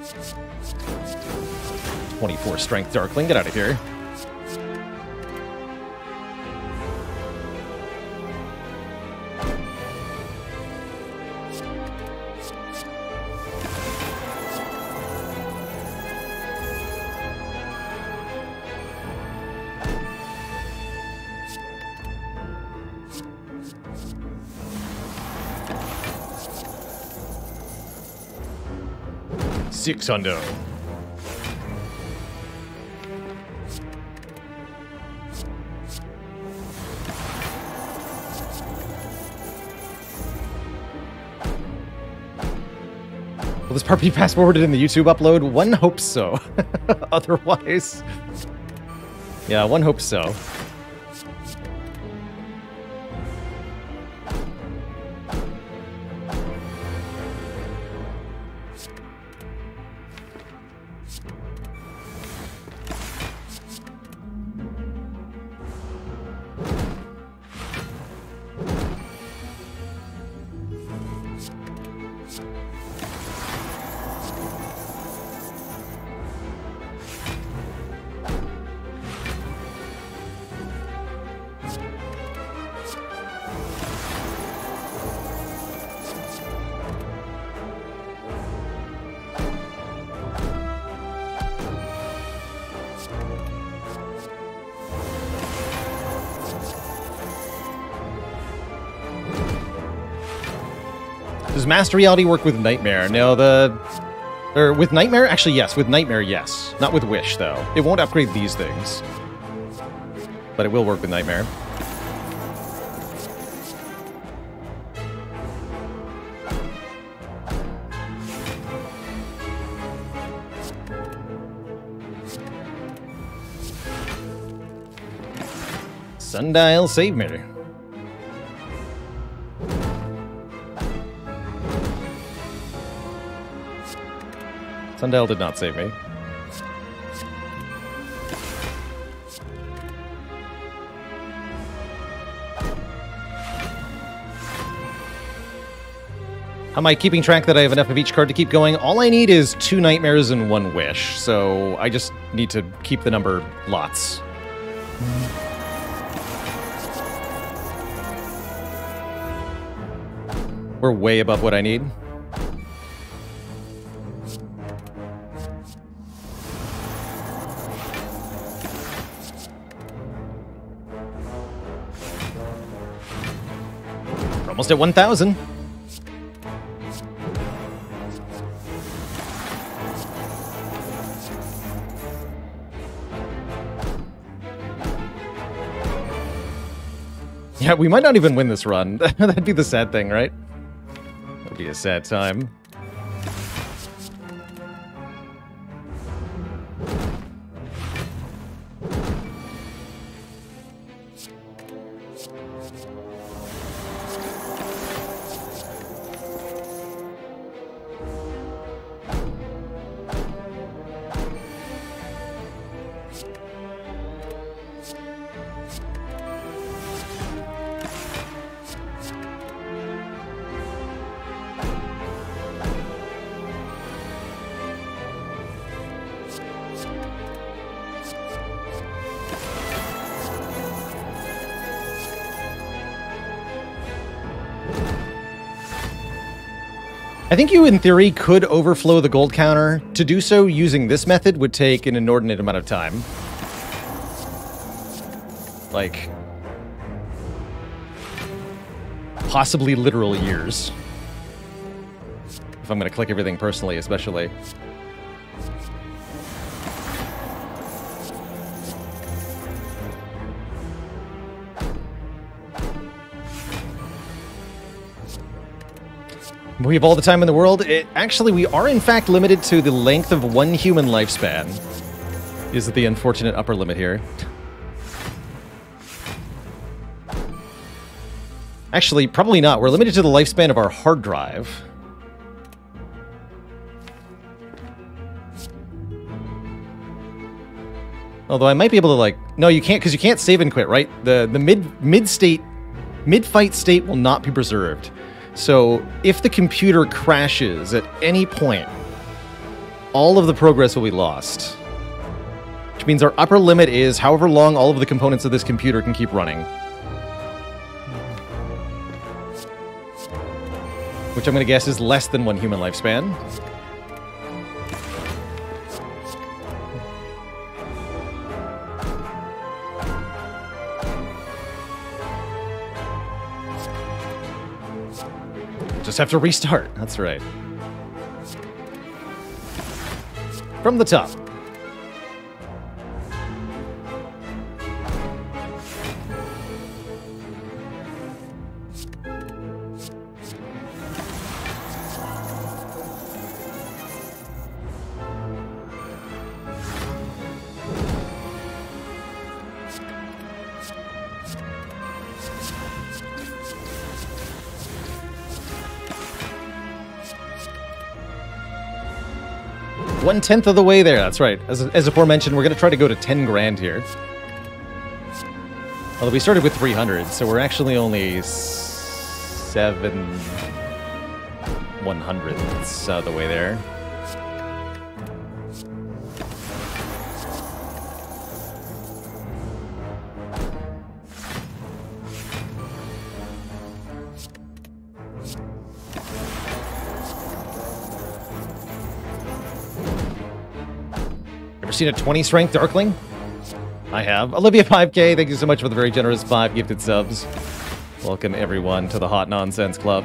It's 24 strength, Darkling. Get out of here. 600. Will this part be fast-forwarded in the YouTube upload? One hopes so. Otherwise... yeah, one hopes so. Master Reality work with Nightmare? No, with Nightmare? Actually, yes. With Nightmare, yes. Not with Wish, though. It won't upgrade these things. But it will work with Nightmare. Sundial, save me. Sundial did not save me. How am I keeping track that I have enough of each card to keep going? All I need is 2 Nightmares and 1 Wish, so I just need to keep the number lots. We're way above what I need. Almost at 1,000. Yeah, we might not even win this run. That'd be the sad thing, right? That'd be a sad time. I think you, in theory, could overflow the gold counter. To do so using this method would take an inordinate amount of time. Like... possibly literal years. If I'm gonna click everything personally, especially. We have all the time in the world. Actually, we are in fact limited to the length of 1 human lifespan. Is the unfortunate upper limit here. Actually, probably not. We're limited to the lifespan of our hard drive. Although I might be able to, like... no, you can't, because you can't save and quit, right? The mid-fight state will not be preserved. So, if the computer crashes at any point, all of the progress will be lost. Which means our upper limit is however long all of the components of this computer can keep running. Which I'm going to guess is less than 1 human lifespan. Just have to restart. That's right. from the top. One-tenth of the way there, that's right. As aforementioned, we're going to try to go to 10 grand here. Although we started with 300, so we're actually only 7/100ths out of the way there. Seen a 20 strength Darkling? I have. Olivia 5K, thank you so much for the very generous 5 gifted subs. Welcome everyone to the Hot Nonsense Club.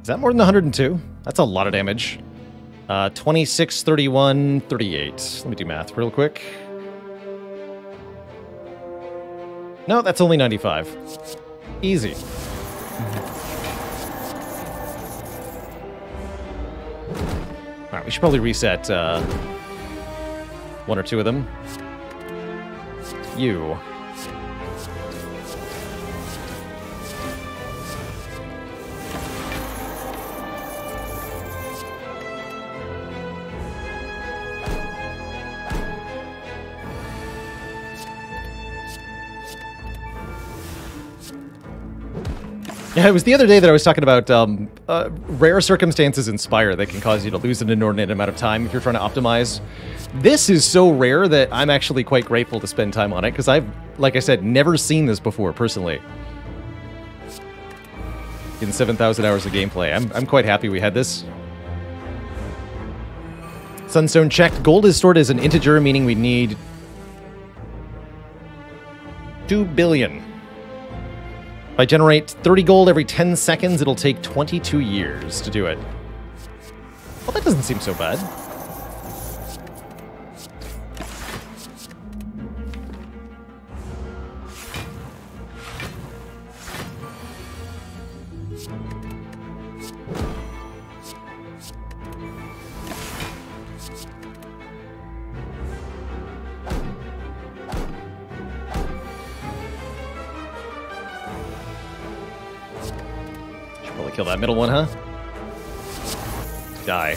Is that more than 102? That's a lot of damage. 26, 31, 38. Let me do math real quick. No, that's only 95. Easy. Alright, we should probably reset one or two of them. You. Yeah, it was the other day that I was talking about rare circumstances in Spire that can cause you to lose an inordinate amount of time if you're trying to optimize. This is so rare that I'm actually quite grateful to spend time on it, because I've, like I said, never seen this before, personally. In 7,000 hours of gameplay. I'm quite happy we had this. Sunstone checked. Gold is stored as an integer, meaning we need 2 billion. If I generate 30 gold every 10 seconds, it'll take 22 years to do it. Well, that doesn't seem so bad. Kill that middle one, huh? Die.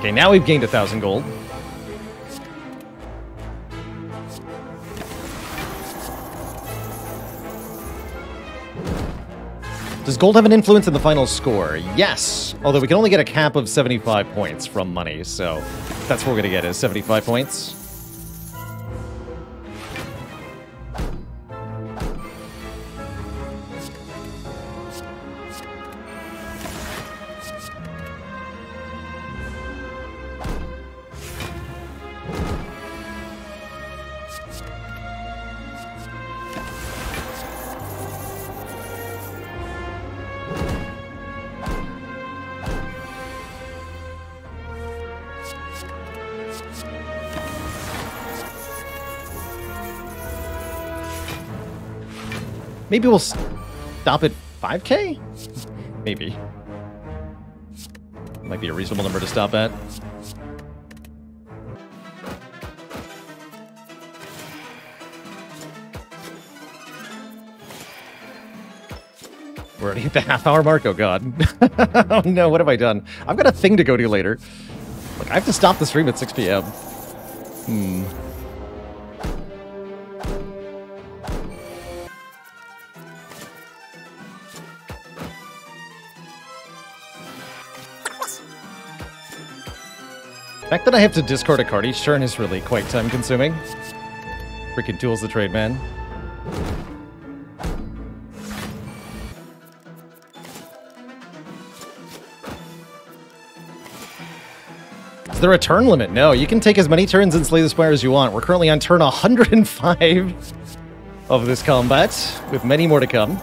Okay, now we've gained 1,000 gold. Does gold have an influence in the final score? Yes! Although we can only get a cap of 75 points from money, so that's what we're going to get is 75 points. Maybe we'll stop at 5K? Maybe. Might be a reasonable number to stop at. We're already at the half-hour mark, oh god. Oh no, what have I done? I've got a thing to go to later. Look, I have to stop the stream at 6 p.m. The fact that I have to discard a card each turn is really quite time consuming. Freaking Tools of the Trade, man. Is there a turn limit? No, you can take as many turns in Slay the Spire as you want. We're currently on turn 105 of this combat, with many more to come.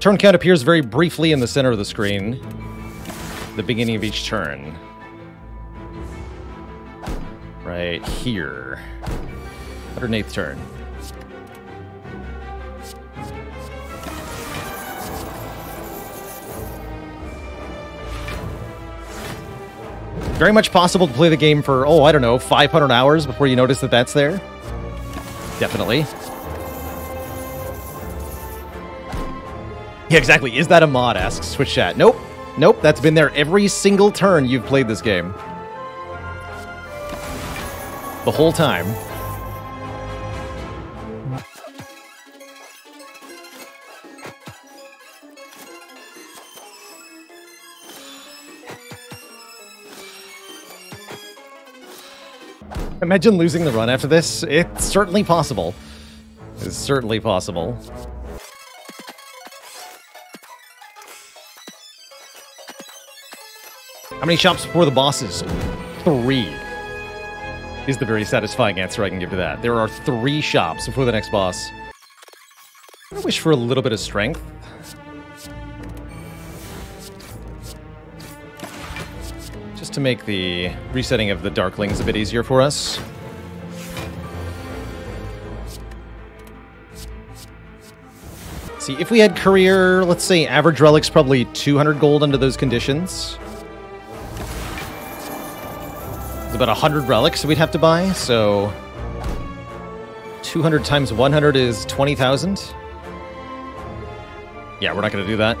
Turn count appears very briefly in the center of the screen, the beginning of each turn. Right here. 108th turn. Very much possible to play the game for, oh, I don't know, 500 hours before you notice that that's there. Definitely. Yeah, exactly. Is that a mod? Asks Switch Chat. Nope. Nope. That's been there every single turn you've played this game. The whole time. Imagine losing the run after this. It's certainly possible. It's certainly possible. How many shops before the bosses? 3 is the very satisfying answer I can give to that. There are 3 shops before the next boss. I wish for a little bit of strength. Just to make the resetting of the Darklings a bit easier for us. See, if we had Courier, let's say average relics, probably 200 gold under those conditions. About 100 relics that we'd have to buy, so 200 times 100 is 20,000. Yeah, we're not going to do that.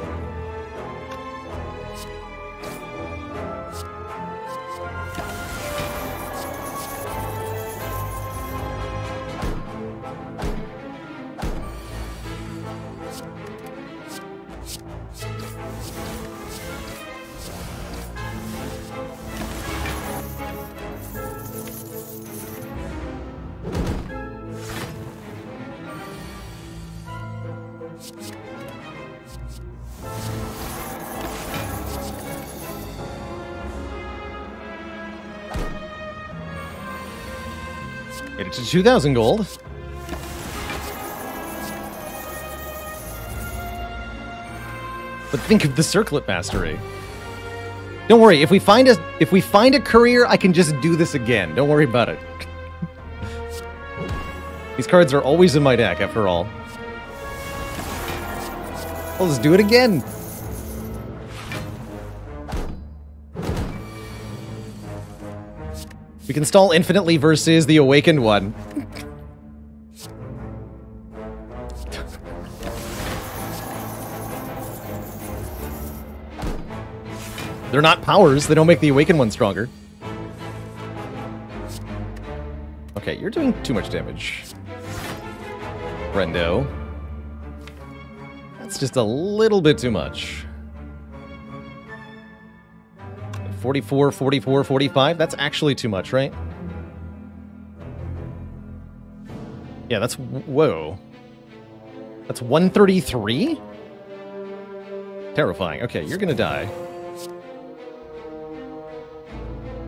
Get it to 2,000 gold. But think of the Circlet Mastery. Don't worry, if we find a courier, I can just do this again. Don't worry about it. These cards are always in my deck, after all. I'll just do it again. We can stall infinitely versus the Awakened One. They're not powers. They don't make the Awakened One stronger. Okay, you're doing too much damage, Brendo. That's just a little bit too much. 44, 44, 45. That's actually too much, right? Yeah, that's... Whoa. That's 133? Terrifying. Okay, you're gonna die.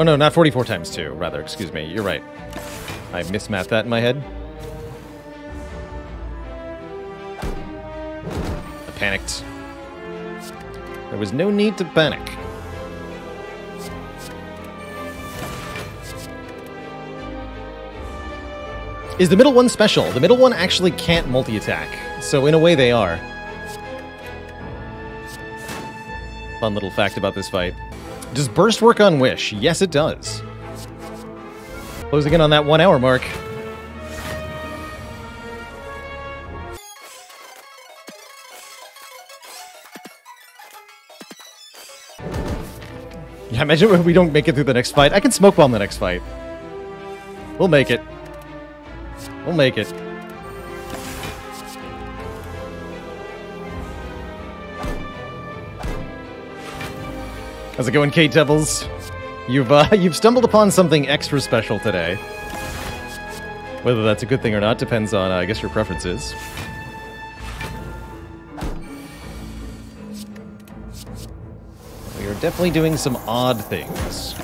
Oh, no, not 44 times 2, rather. Excuse me. You're right. I mismapped that in my head. I panicked. There was no need to panic. Is the middle one special? The middle one actually can't multi-attack, so in a way they are. Fun little fact about this fight. Does burst work on Wish? Yes, it does. Closing in on that 1 hour mark. Yeah, imagine if we don't make it through the next fight. I can smoke bomb the next fight. We'll make it. We'll make it. How's it going, Kate Devils? You've stumbled upon something extra special today. Whether that's a good thing or not depends on, I guess, your preferences. We are definitely doing some odd things.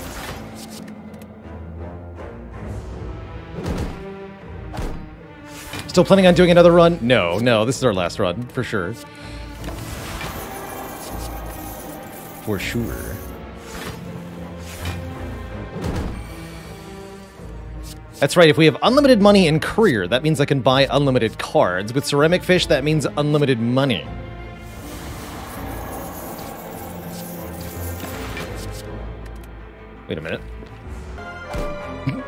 Still planning on doing another run? No, no, this is our last run, for sure. For sure. That's right, if we have unlimited money in Courier, that means I can buy unlimited cards. With Ceramic Fish, that means unlimited money. Wait a minute.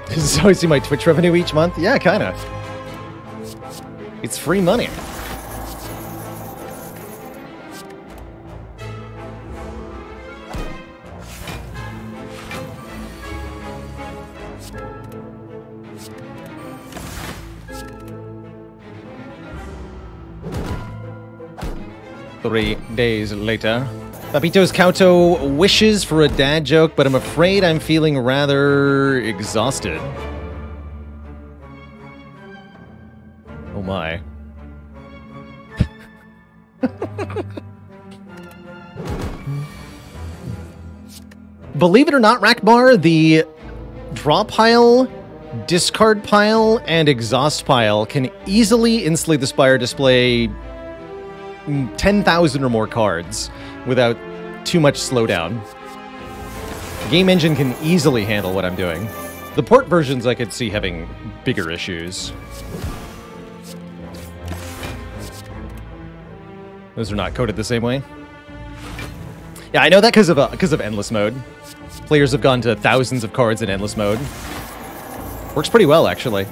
Does this always see my Twitch revenue each month? Yeah, kinda. It's free money. Days later. Papito's Kauto wishes for a dad joke, but I'm afraid I'm feeling rather exhausted. Oh my. Believe it or not, Rakbar, the draw pile, discard pile, and exhaust pile can easily instantly the Spire display 10,000 or more cards without too much slowdown. Game engine can easily handle what I'm doing. The port versions I could see having bigger issues. Those are not coded the same way. Yeah, I know that because of endless mode. Players have gone to thousands of cards in endless mode. Works pretty well, actually.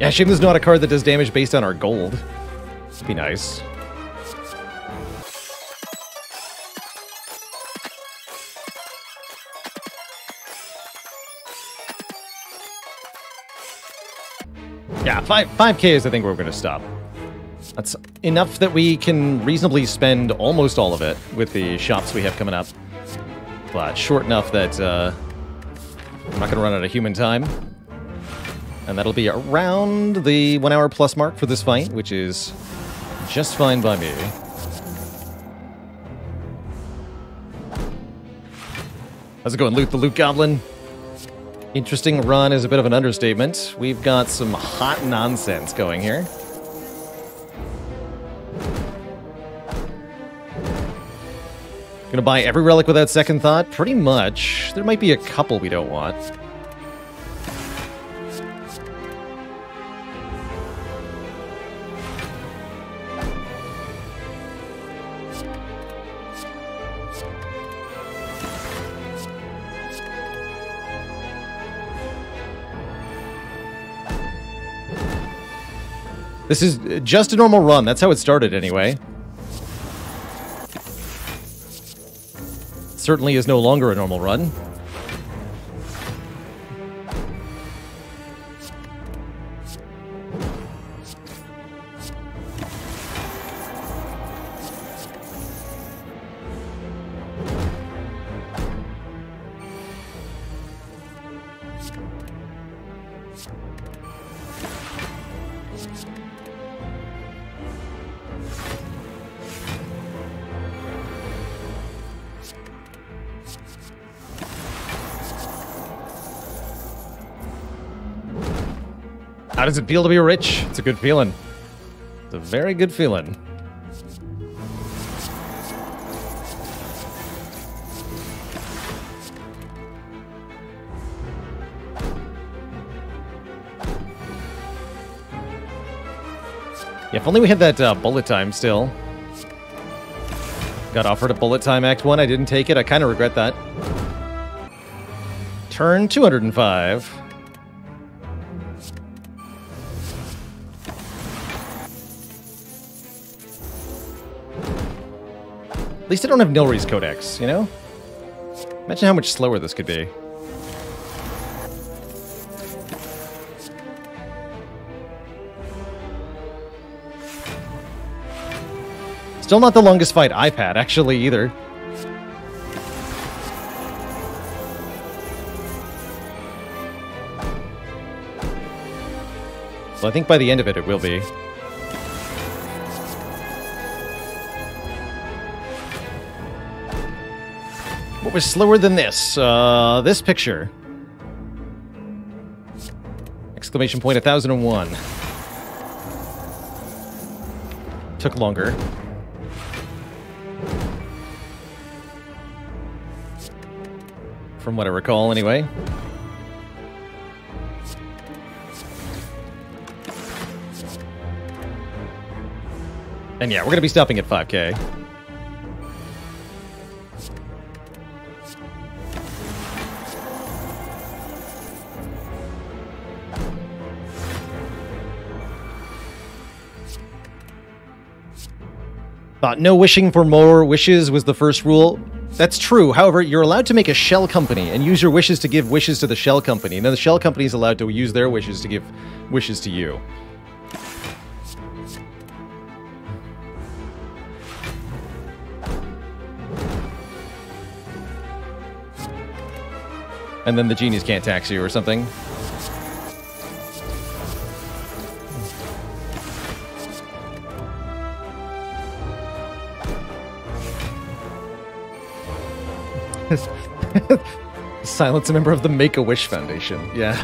Yeah, shame there's not a card that does damage based on our gold. It'd be nice. Yeah, 5K is I think where we're gonna stop. That's enough that we can reasonably spend almost all of it with the shops we have coming up. But short enough that I'm not gonna run out of human time. And that'll be around the 1 hour plus mark for this fight, which is just fine by me. How's it going, Loot the Loot Goblin? Interesting run is a bit of an understatement. We've got some hot nonsense going here. Gonna buy every relic without second thought? Pretty much. There might be a couple we don't want. This is just a normal run. That's how it started, anyway. Certainly is no longer a normal run. How does it feel to be rich? It's a good feeling. It's a very good feeling. Yeah, if only we had that bullet time still. Got offered a bullet time Act 1. I didn't take it. I kind of regret that. Turn 205. least I don't have Nilri's Codex, you know? Imagine how much slower this could be. Still not the longest fight I've had, actually, either. So I think by the end of it, it will be. What was slower than this? This picture. Exclamation point 1001. Took longer. From what I recall, anyway. And yeah, we're going to be stopping at 5K. Thought no wishing for more wishes was the first rule. That's true. However, you're allowed to make a shell company and use your wishes to give wishes to the shell company. And then the shell company is allowed to use their wishes to give wishes to you. And then the genies can't tax you or something. Silent's a member of the Make-A-Wish Foundation. Yeah.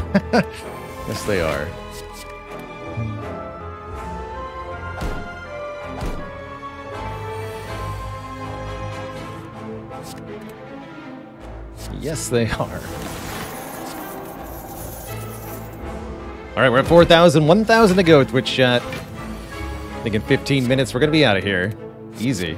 Yes, they are. Yes, they are. All right, we're at 4,000. 1,000 to go, Twitch chat. I think in 15 minutes, we're going to be out of here. Easy.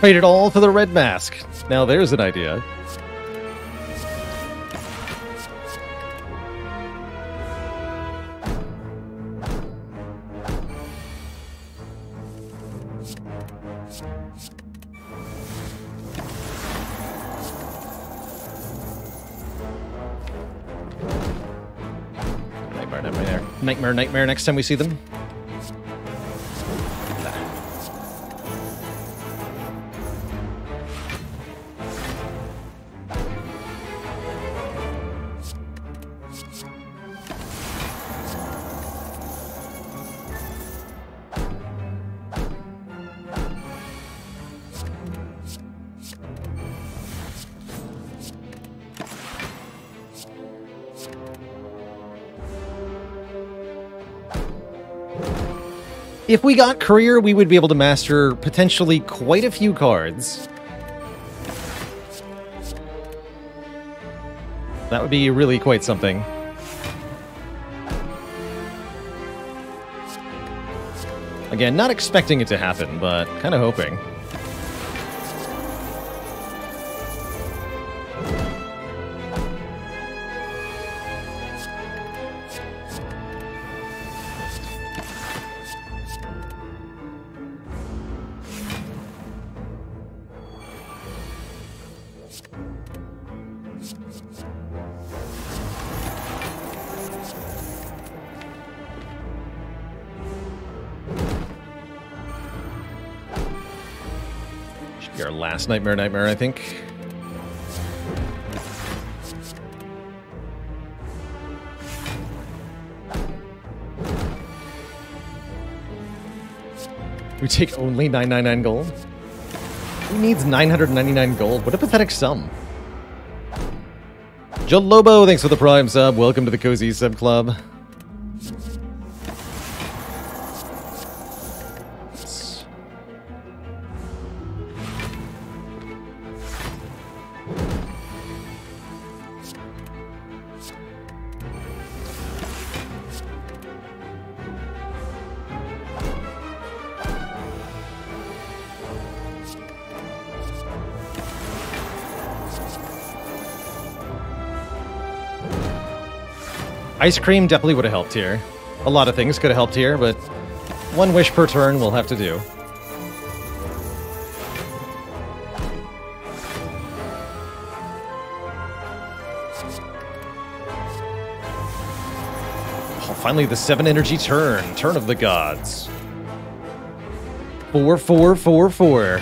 Trade it all for the red mask. Now there's an idea. Nightmare, nightmare, nightmare, nightmare next time we see them. If we got Career, we would be able to master potentially quite a few cards. That would be really quite something. Again, not expecting it to happen, but kind of hoping. Nightmare, nightmare, I think. We take only 999 gold? Who needs 999 gold? What a pathetic sum. Jalobo, thanks for the prime sub. Welcome to the Cozy Sub Club. Ice cream definitely would have helped here. A lot of things could have helped here, but one wish per turn will have to do. Oh, finally the 7 energy turn. Turn of the gods. 4, 4, 4, 4.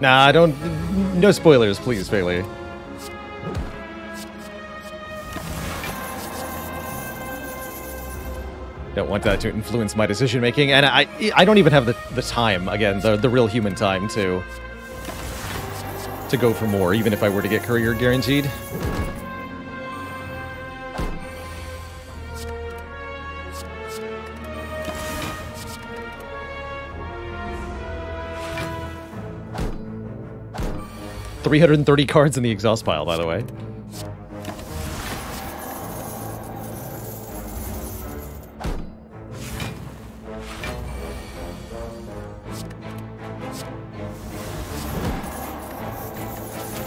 Nah, don't... No spoilers, please, Bailey. Don't want that to influence my decision-making, and I don't even have the time, again, the real human time to go for more, even if I were to get Courier guaranteed. .330 cards in the exhaust pile, by the way.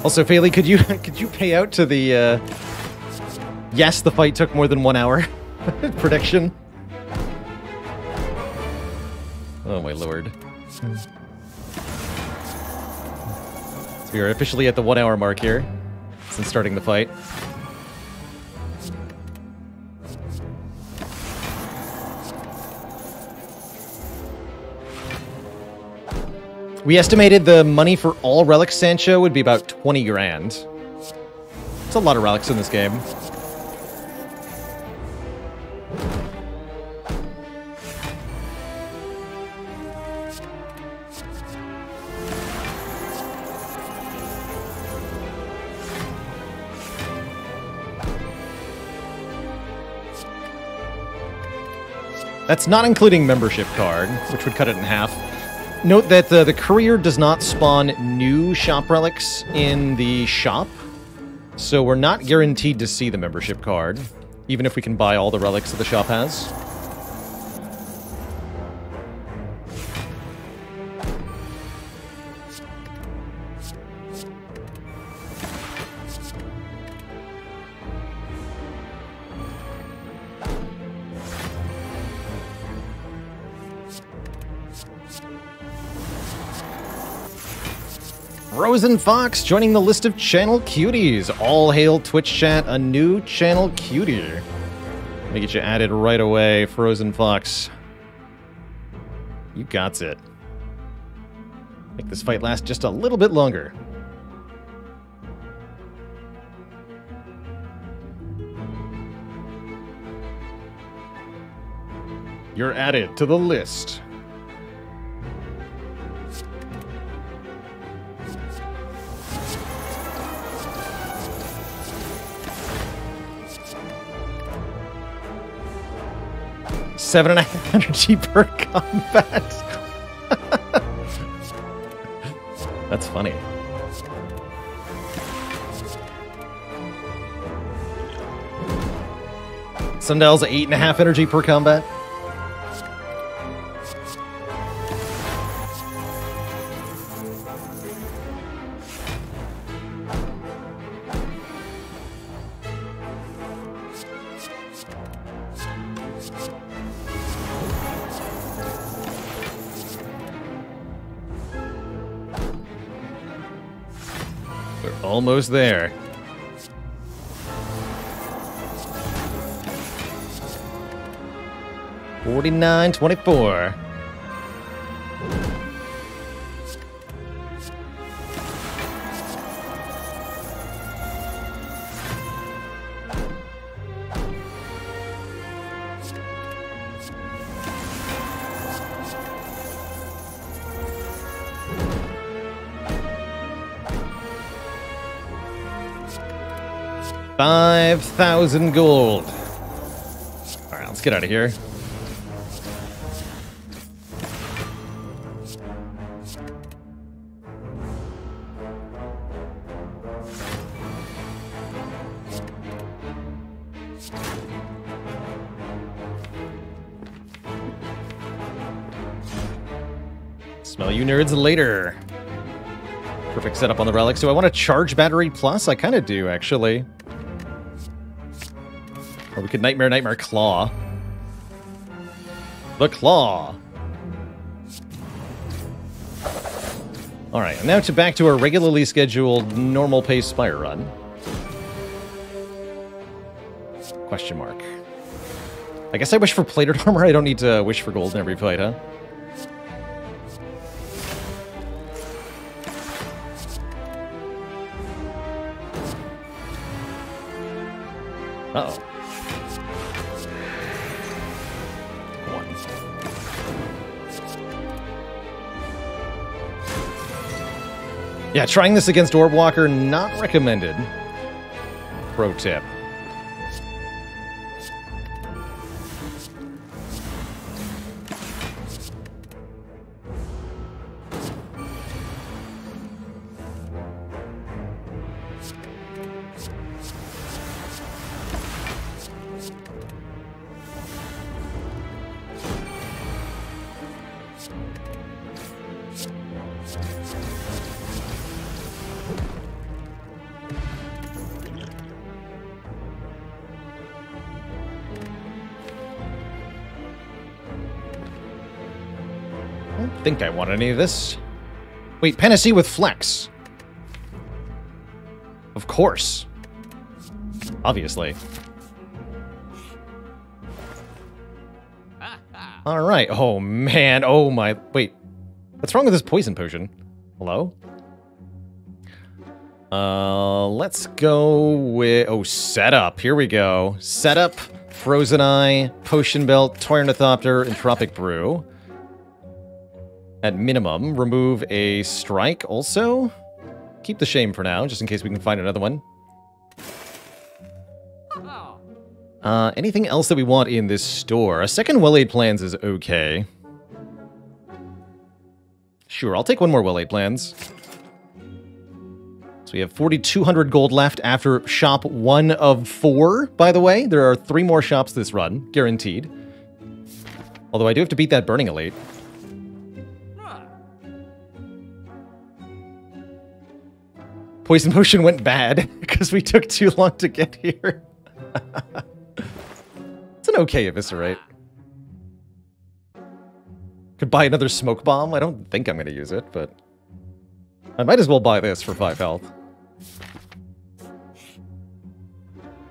Also, Feli, could you pay out to the yes, the fight took more than 1 hour prediction? Oh my lord. We are officially at the 1 hour mark here, since starting the fight. We estimated the money for all relics, Sancho, would be about 20 grand. It's a lot of relics in this game. That's not including membership card, which would cut it in half. Note that the courier does not spawn new shop relics in the shop, so we're not guaranteed to see the membership card, even if we can buy all the relics that the shop has. Frozen Fox joining the list of channel cuties. All hail Twitch chat, a new channel cutie. Let me get you added right away, Frozen Fox. You got it. Make this fight last just a little bit longer. You're added to the list. Seven and a half energy per combat. That's funny. Sundial's 8.5 energy per combat. Almost there. $49.24. $5,000 gold. All right, let's get out of here. Smell you nerds later. Perfect setup on the relics. Do I want to charge battery plus? I kind of do, actually. Or we could Nightmare Claw. The Claw. Alright, now to back to our regularly scheduled normal pace Spire run. Question mark. I guess I wish for plated armor. I don't need to wish for gold in every fight, huh? Uh-oh. One. Yeah, trying this against Orb Walker, not recommended. Pro tip. I don't think I want any of this. Wait, Panacea with Flex. Of course. Obviously. Alright. Oh, man. Oh, my. Wait. What's wrong with this poison potion? Hello? Let's go with... Oh, setup. Here we go. Setup, Frozen Eye, Potion Belt, Tyrannithopter, Entropic Brew. At minimum, remove a strike also. Keep the shame for now, just in case we can find another one. Anything else that we want in this store? A second Well-Laid Plans is okay. Sure, I'll take one more Well-Laid Plans. So we have 4,200 gold left after shop 1 of 4, by the way. There are 3 more shops this run, guaranteed. Although I do have to beat that Burning Elite. Poison Potion went bad because we took too long to get here. It's an okay eviscerate. Could buy another Smoke Bomb. I don't think I'm going to use it, but... I might as well buy this for 5 health.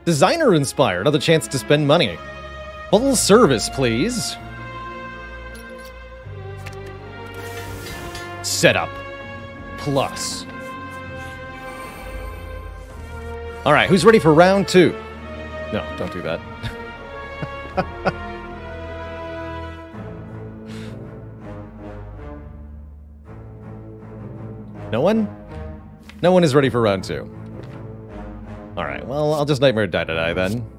Designer Inspire. Another chance to spend money. Full service, please. Setup. Plus. All right, who's ready for round 2? No, don't do that. No one? No one is ready for round 2. All right, well, I'll just Nightmare Die-Die-Die then.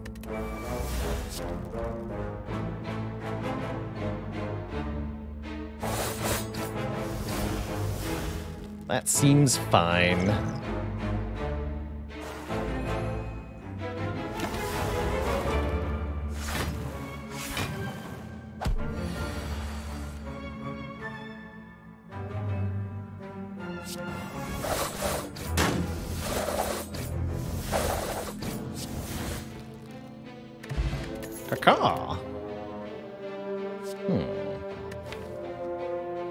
That seems fine.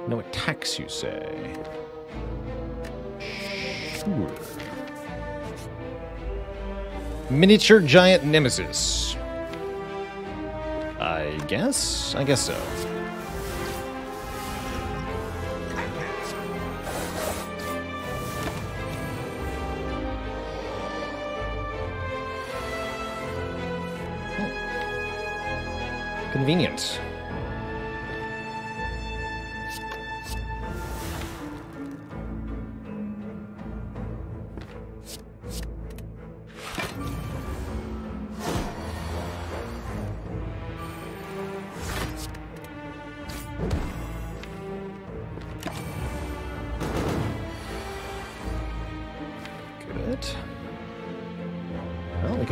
No attacks, you say? Sure. Miniature Giant Nemesis. I guess? I guess so. Hmm. Convenient.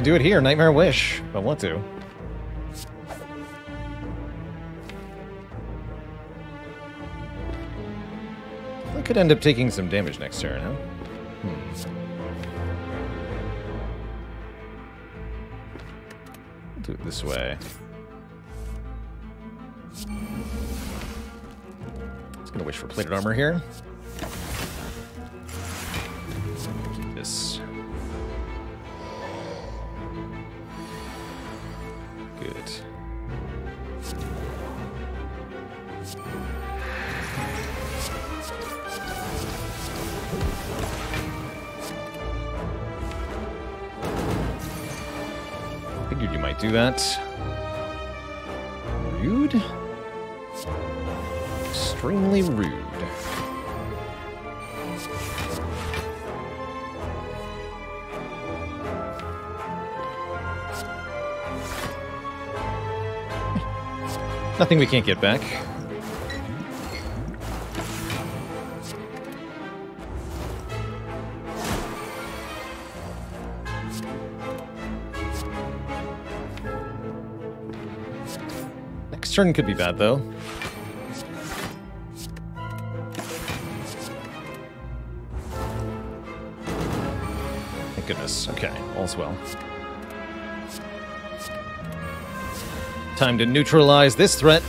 Do it here, Nightmare Wish, if I want to. I could end up taking some damage next turn, huh? Do it this way. Just gonna wish for plated armor here. Keep this. Good. Figured you might do that. Rude. Extremely rude. Nothing we can't get back. Next turn could be bad, though. Thank goodness. Okay, all's well. Time to neutralize this threat.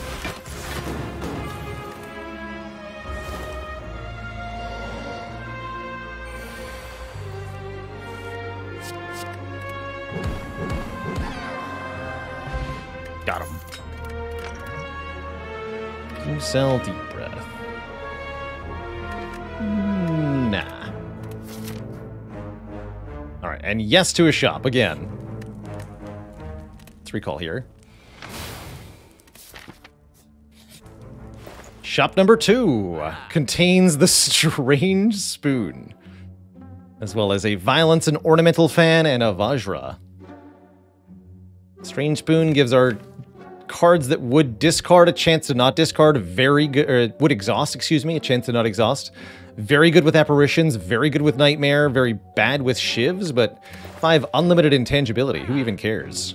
Got him. Q cell deep breath. Nah. All right, and yes to a shop again. Let's recall here. Shop number 2 contains the strange spoon, as well as a violence and ornamental fan and a Vajra. Strange spoon gives our cards that would discard a chance to not discard. Very good, or would exhaust, excuse me, a chance to not exhaust. Very good with Apparitions, very good with Nightmare, very bad with Shivs, but 5 unlimited intangibility. Who even cares?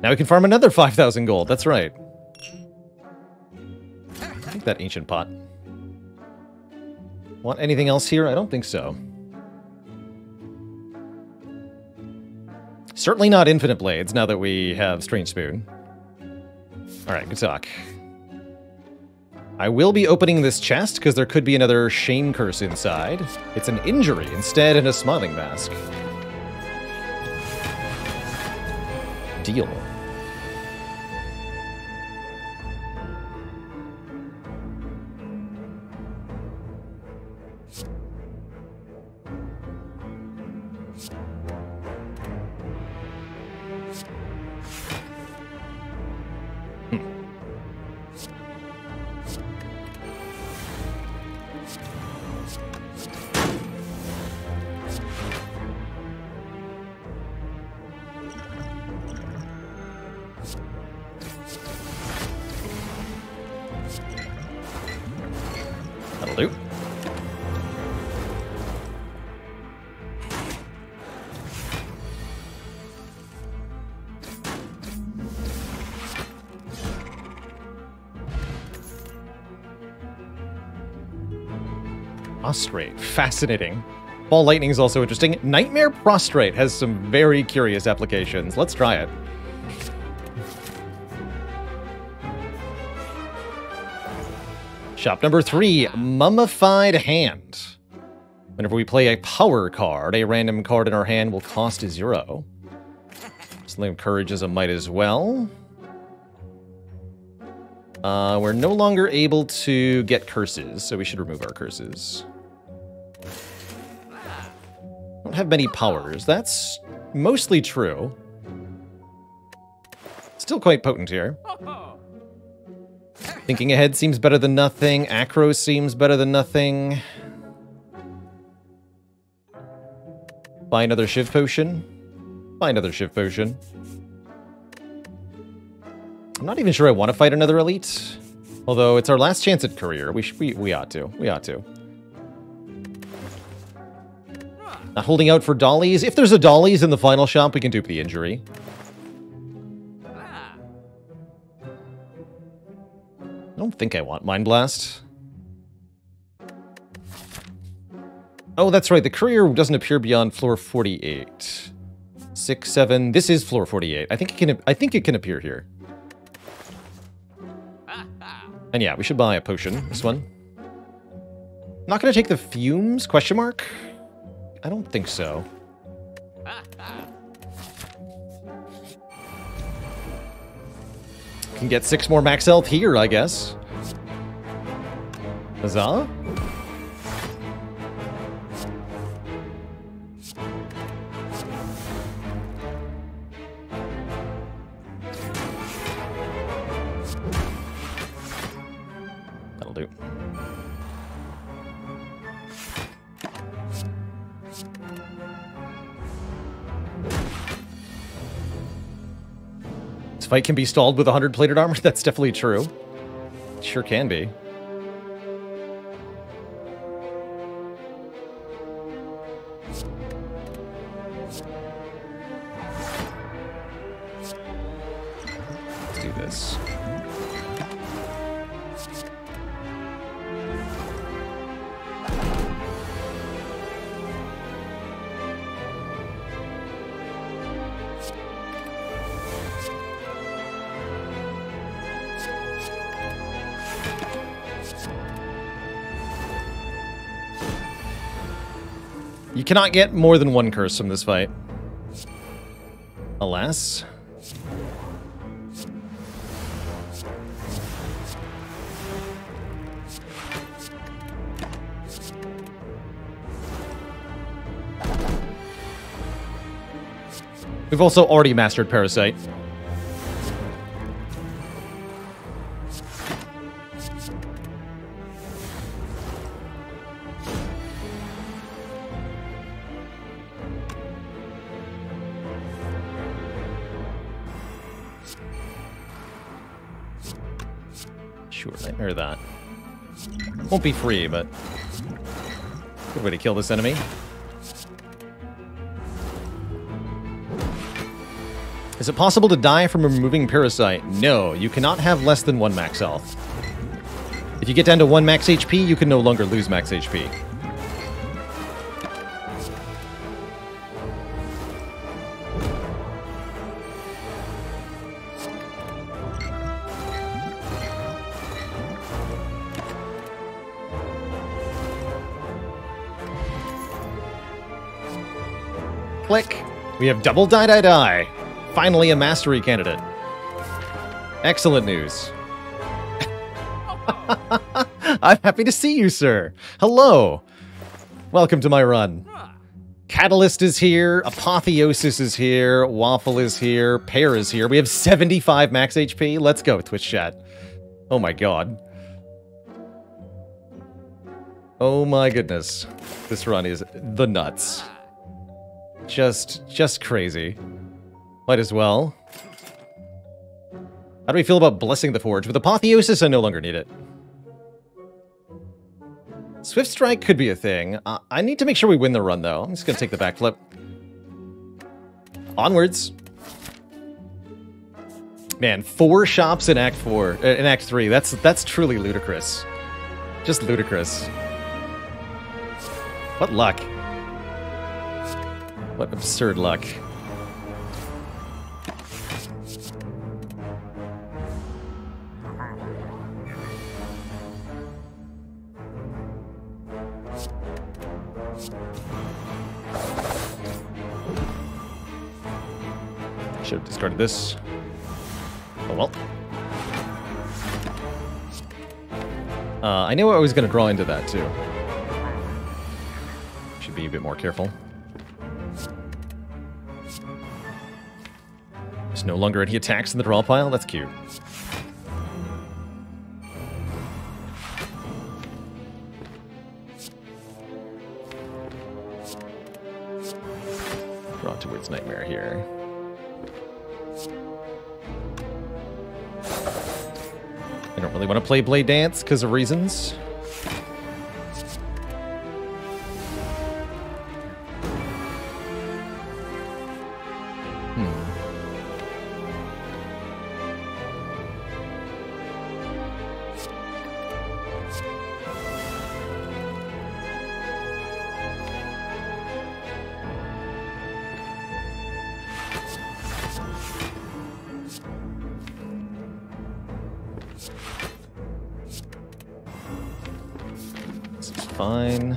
Now we can farm another 5,000 gold, that's right. I think that ancient pot. Want anything else here? I don't think so. Certainly not infinite blades, now that we have Strange Spoon. Alright, good talk. I will be opening this chest, because there could be another Shame Curse inside. It's an injury instead, and a Smiling Mask. Deal. Prostrate. Fascinating. Ball lightning is also interesting. Nightmare Prostrate has some very curious applications. Let's try it. Shop number 3, Mummified Hand. Whenever we play a power card, a random card in our hand will cost $0. Slim Courage is a might as well. We're no longer able to get curses, so we should remove our curses. Don't have many powers. That's mostly true. Still quite potent here. Thinking ahead seems better than nothing. Acro seems better than nothing. Buy another Shiv Potion. Buy another Shiv Potion. I'm not even sure I want to fight another elite. Although it's our last chance at career. We ought to. We ought to. Not holding out for dollies. If there's a dollies in the final shop, we can dupe the injury. I don't think I want Mind Blast. Oh, that's right. The courier doesn't appear beyond floor 48. 6, 7. This is floor 48. I think it can appear here. And yeah, we should buy a potion. This one. Not gonna take the fumes? Question mark? I don't think so. Can get 6 more max health here, I guess. Huzzah? That'll do. Fight can be stalled with 100 plated armor. That's definitely true. Sure can be. Let's do this. You cannot get more than 1 curse from this fight. Alas. We've also already mastered Parasite. Or that. Won't be free, but good way to kill this enemy. Is it possible to die from removing Parasite? No, you cannot have less than 1 max health. If you get down to 1 max HP, you can no longer lose max HP. Click. We have double die. Finally a mastery candidate. Excellent news. I'm happy to see you, sir. Hello. Welcome to my run. Catalyst is here. Apotheosis is here. Waffle is here. Pear is here. We have 75 max HP. Let's go, Twitch chat. Oh my god. Oh my goodness. This run is the nuts. Just crazy. Might as well. How do we feel about Blessing the Forge? With Apotheosis, I no longer need it. Swift Strike could be a thing. I need to make sure we win the run, though. I'm just going to take the backflip. Onwards. Man, 4 shops in Act 3. That's truly ludicrous. Just ludicrous. What luck. What absurd luck. Should have discarded this. Oh well. I knew I was going to draw into that too. Should be a bit more careful. There's no longer any attacks in the draw pile. That's cute. Draw towards Nightmare here. I don't really want to play Blade Dance because of reasons. fine.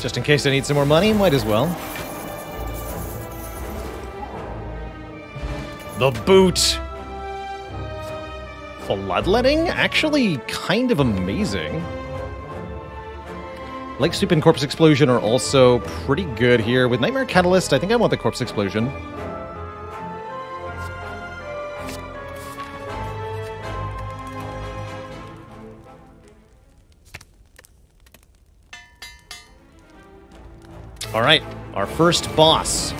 Just in case I need some more money, might as well. The boot! Bloodletting? Actually, kind of amazing. Lake Sweep and Corpse Explosion are also pretty good here. With Nightmare Catalyst, I think I want the Corpse Explosion. Alright, our first boss,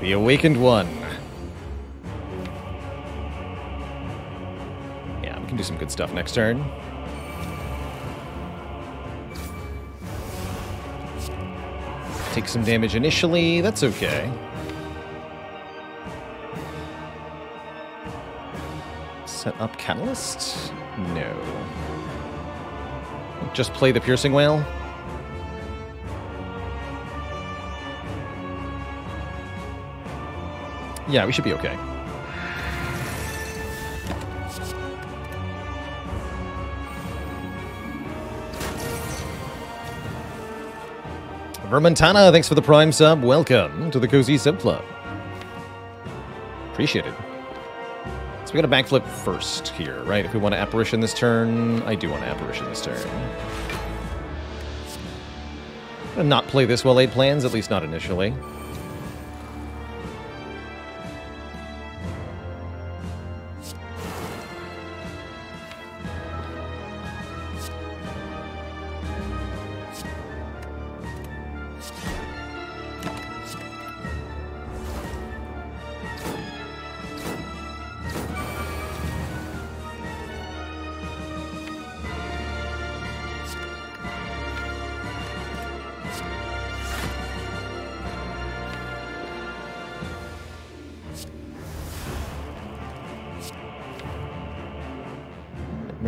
the Awakened One. Yeah, we can do some good stuff next turn. Take some damage initially, that's okay. Set up Catalyst? No. Just play the Piercing Wail. Yeah, we should be okay. Vermontana, thanks for the Prime sub. Welcome to the Cozy Sub Club. Appreciate it. So we got a backflip first here, right? If we want to apparition this turn, I do want to apparition this turn. I'm gonna not play this Well-Laid Plans, at least not initially.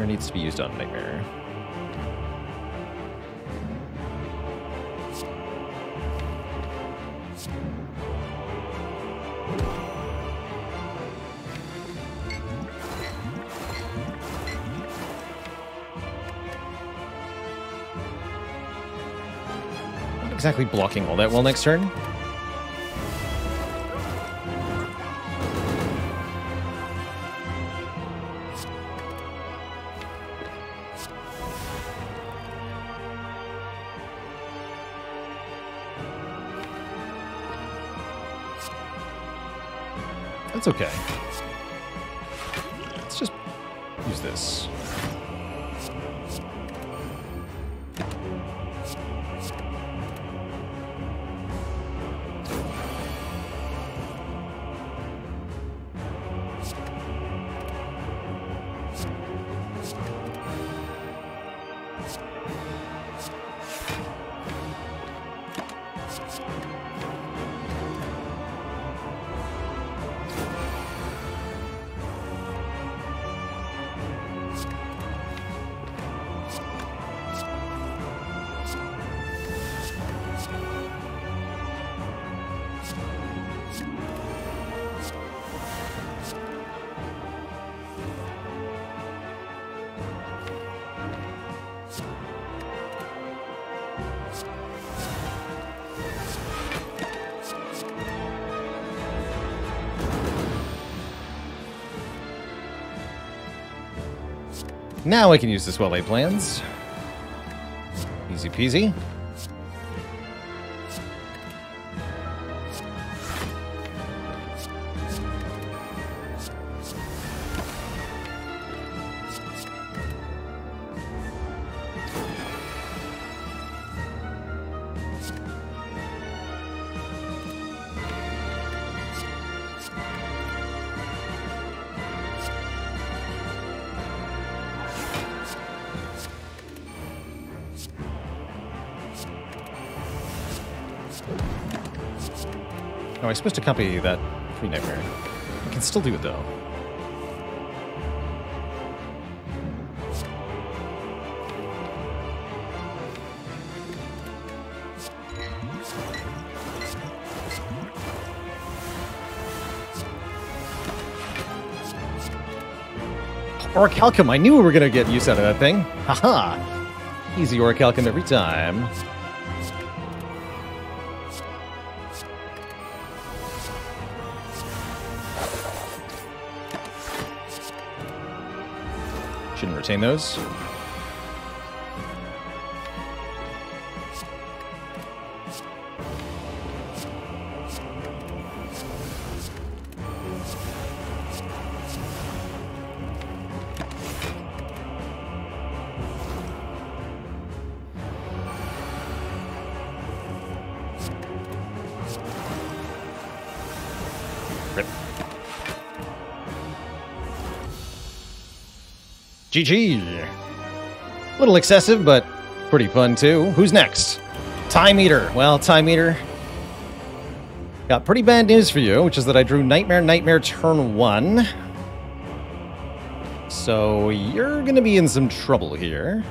Needs to be used on Nightmare. Not exactly blocking all that well next turn. It's okay. Let's just use this. Now I can use this Well-Laid Plans. Easy peasy. Oh, I was supposed to copy that pre-nightmare. I can still do it, though. Orichalcum, I knew we were going to get use out of that thing. Haha. -ha. Easy Orichalcum every time. Shouldn't retain those. GG. A little excessive, but pretty fun too. Who's next? Time Eater. Well, Time Eater, got pretty bad news for you, which is that I drew Nightmare turn one. So you're going to be in some trouble here.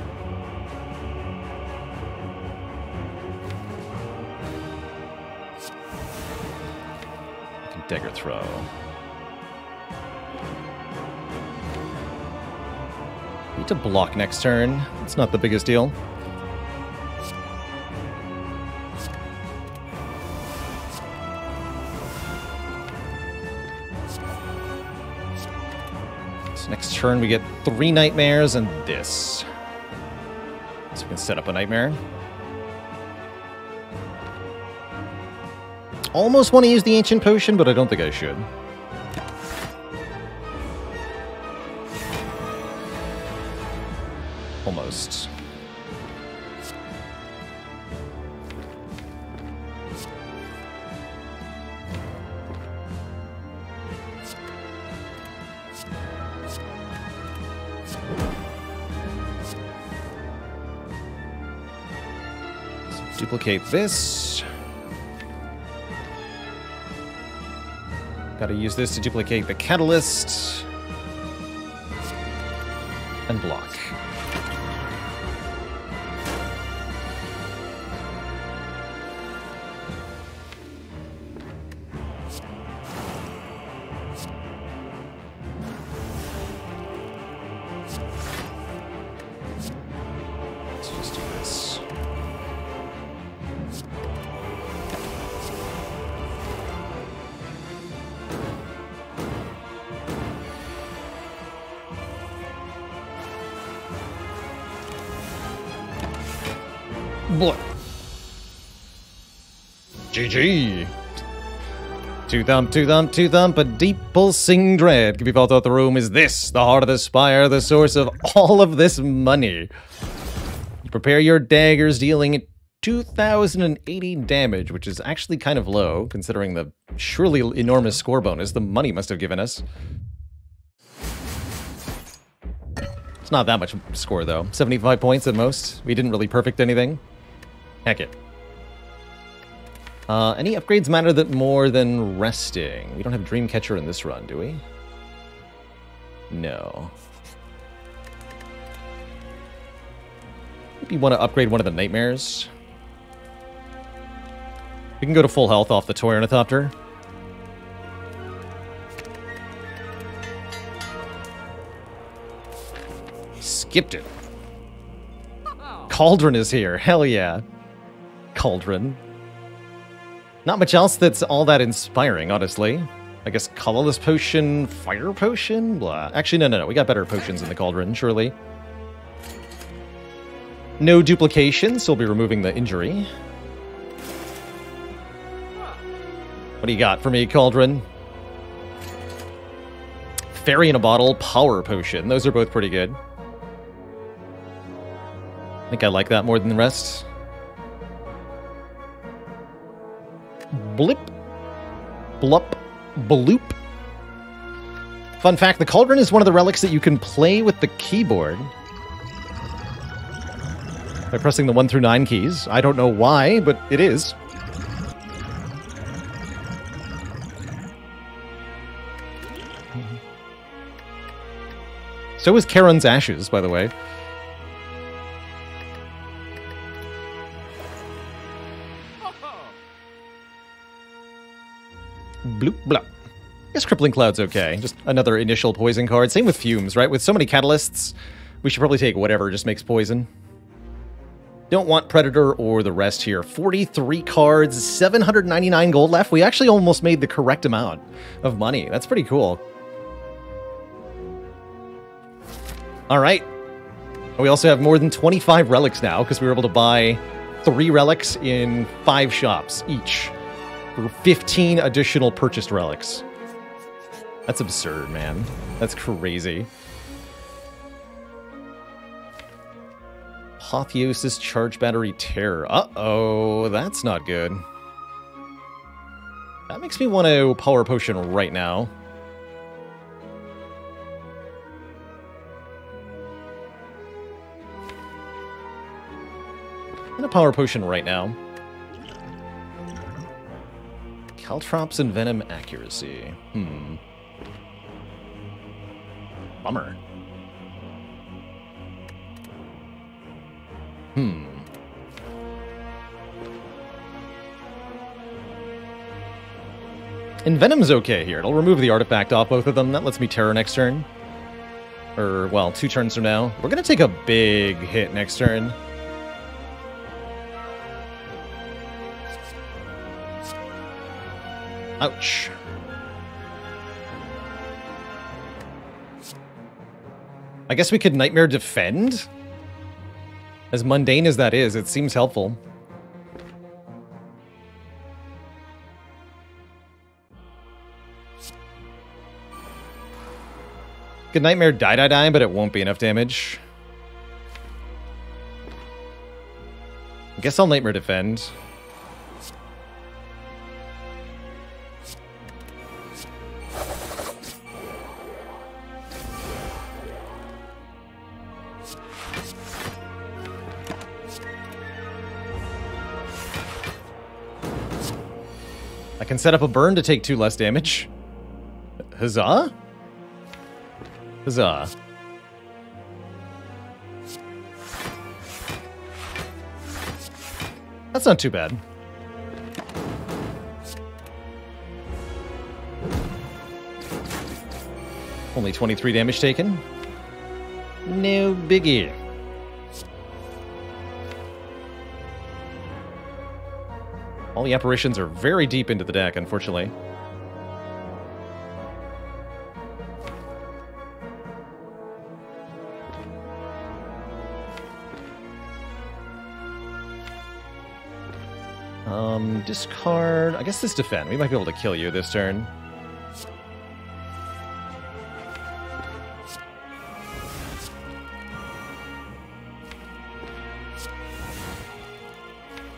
Dagger Throw. Need to block next turn. It's not the biggest deal. So next turn we get three nightmares and this. So we can set up a nightmare. Almost want to use the Ancient Potion, but I don't think I should. Almost. So duplicate this. Gotta use this to duplicate the Catalyst. And block. Let's just do this. GG. Two thump, a deep pulsing dread can be felt throughout the room. Is this the heart of the spire, the source of all of this money? You prepare your daggers, dealing 2,080 damage, which is actually kind of low, considering the surely enormous score bonus the money must have given us. It's not that much score, though. 75 points at most. We didn't really perfect anything. Heck it. Any upgrades matter that more than resting? We don't have Dreamcatcher in this run, do we? No. Maybe you want to upgrade one of the Nightmares. We can go to full health off the Tyrannithopter. Skipped it. Cauldron is here. Hell yeah. Cauldron. Not much else that's all that inspiring, honestly. I guess colorless potion, fire potion, blah. Actually, no. We got better potions in the cauldron, surely. No duplication, so we'll be removing the injury. What do you got for me, cauldron? Fairy in a bottle, power potion. Those are both pretty good. I think I like that more than the rest. Blip, blup, bloop. Fun fact, the cauldron is one of the relics that you can play with the keyboard by pressing the 1 through 9 keys. I don't know why, but it is. So is Charon's Ashes, by the way. Bloop, bloop. Yes, Crippling Cloud's okay. Just another initial poison card. Same with Fumes, right? With so many catalysts, we should probably take whatever just makes poison. Don't want Predator or the rest here. 43 cards, 799 gold left. We actually almost made the correct amount of money. That's pretty cool. All right. We also have more than 25 relics now because we were able to buy 3 relics in 5 shops each for 15 additional purchased relics. That's absurd, man. That's crazy. Apotheosis, Charge Battery, Terror. Uh-oh, that's not good. That makes me want to Power Potion right now. I'm gonna Power Potion right now. Caltrops and Venom Accuracy. Hmm. Bummer. Hmm. And Venom's okay here. It'll remove the artifact off both of them. That lets me Terror next turn. Or, well, 2 turns from now. We're going to take a big hit next turn. Ouch. I guess we could Nightmare Defend? As mundane as that is, it seems helpful. Good Nightmare die, but it won't be enough damage. I guess I'll Nightmare Defend. I can set up a burn to take 2 less damage. Huzzah? Huzzah. That's not too bad. Only 23 damage taken. No biggie. All the apparitions are very deep into the deck, unfortunately. Discard. I guess this defend. We might be able to kill you this turn.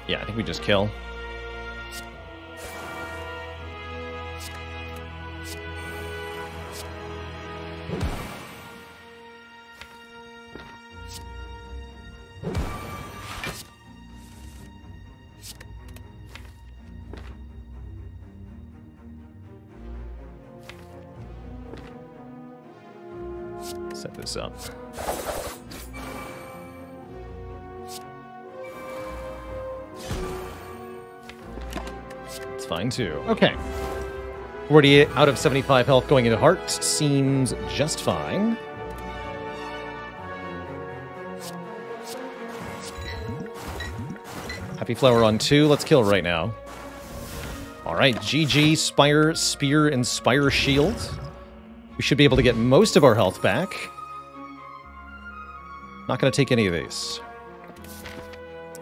Yeah, I think we just kill. It's fine too. Okay. 48 out of 75 health going into heart seems just fine. Happy Flower on 2. Let's kill right now. All right. GG, Spire, Spear, and Spire Shield. We should be able to get most of our health back. Not going to take any of these.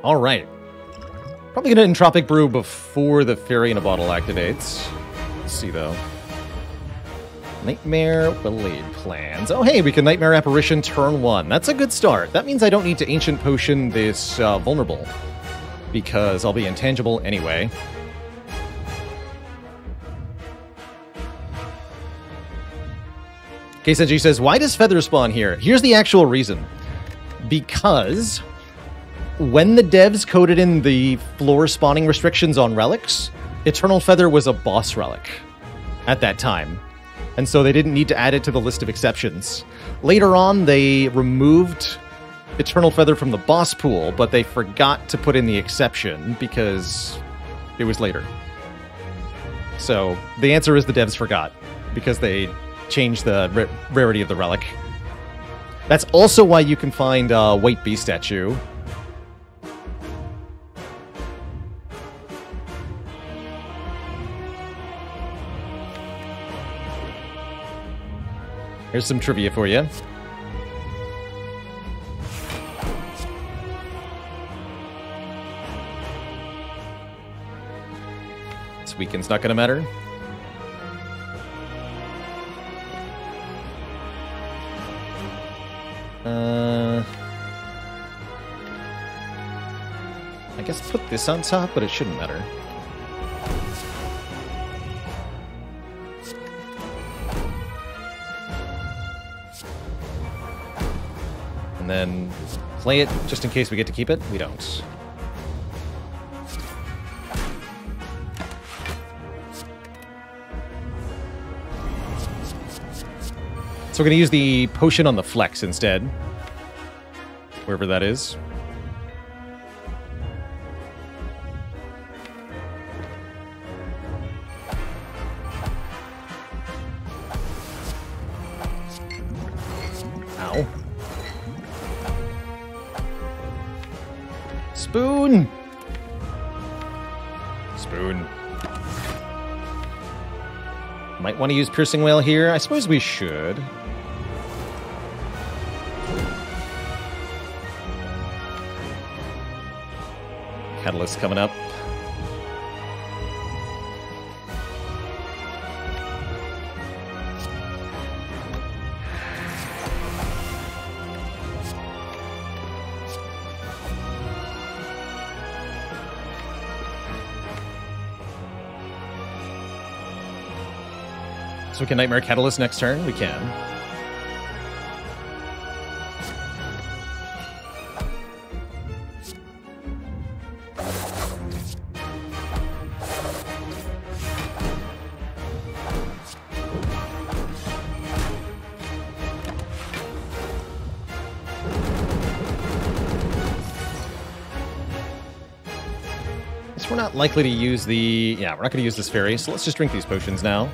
All right. Probably going to Entropic Brew before the Fairy in a Bottle activates. Let's see, though. Nightmare, Well-Laid Plans. Oh, hey, we can Nightmare Apparition turn 1. That's a good start. That means I don't need to Ancient Potion this Vulnerable, because I'll be intangible anyway. KSG says, why does Feather spawn here? Here's the actual reason. Because when the devs coded in the floor spawning restrictions on relics, Eternal Feather was a boss relic at that time. And so they didn't need to add it to the list of exceptions. Later on, they removed Eternal Feather from the boss pool, but they forgot to put in the exception because it was later. So the answer is the devs forgot because they changed the rarity of the relic. That's also why you can find a White Bee statue. Here's some trivia for you. This weekend's not gonna matter. I guess put this on top, but it shouldn't matter. And then play it just in case we get to keep it. We don't. So we're going to use the potion on the Flex instead. Wherever that is. Spoon! Spoon. Might want to use Piercing Wail here. I suppose we should. Catalyst coming up. So we can Nightmare Catalyst next turn? We can. So we're not likely to use the... Yeah, we're not going to use this fairy, so let's just drink these potions now.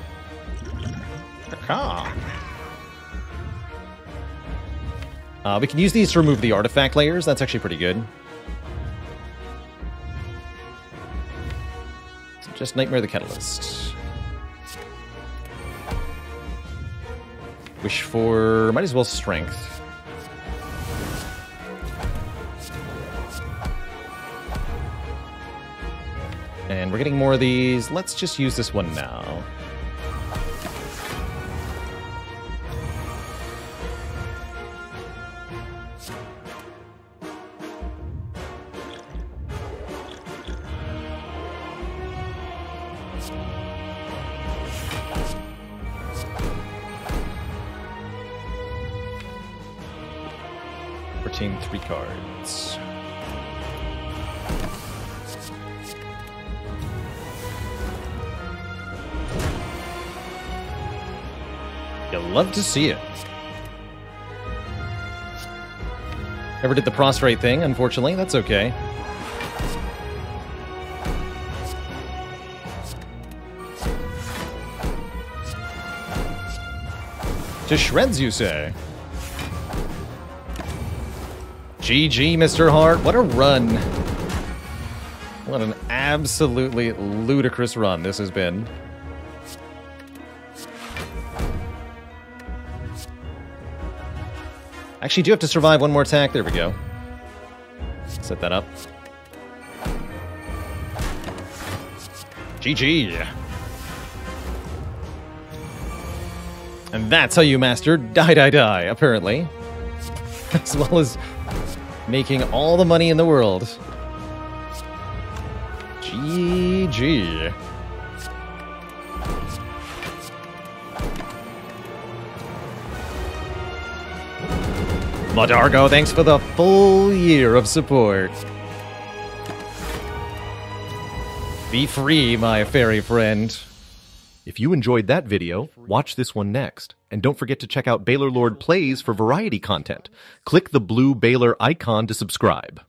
We can use these to remove the artifact layers. That's actually pretty good. So just Nightmare the Catalyst. Wish for... Might as well Strength. And we're getting more of these. Let's just use this one now. Retain 3 cards. You'll love to see it. Never did the prostrate thing, unfortunately. That's okay. To shreds, you say? GG, Mr. Hart. What a run. What an absolutely ludicrous run this has been. Actually, do have to survive one more attack. There we go. Set that up. GG. And that's how you mastered Die, apparently. As well as making all the money in the world. GG. Madargo, thanks for the full year of support. Be free, my fairy friend. If you enjoyed that video, watch this one next. And don't forget to check out Baylor Lord Plays for variety content. Click the blue Baylor icon to subscribe.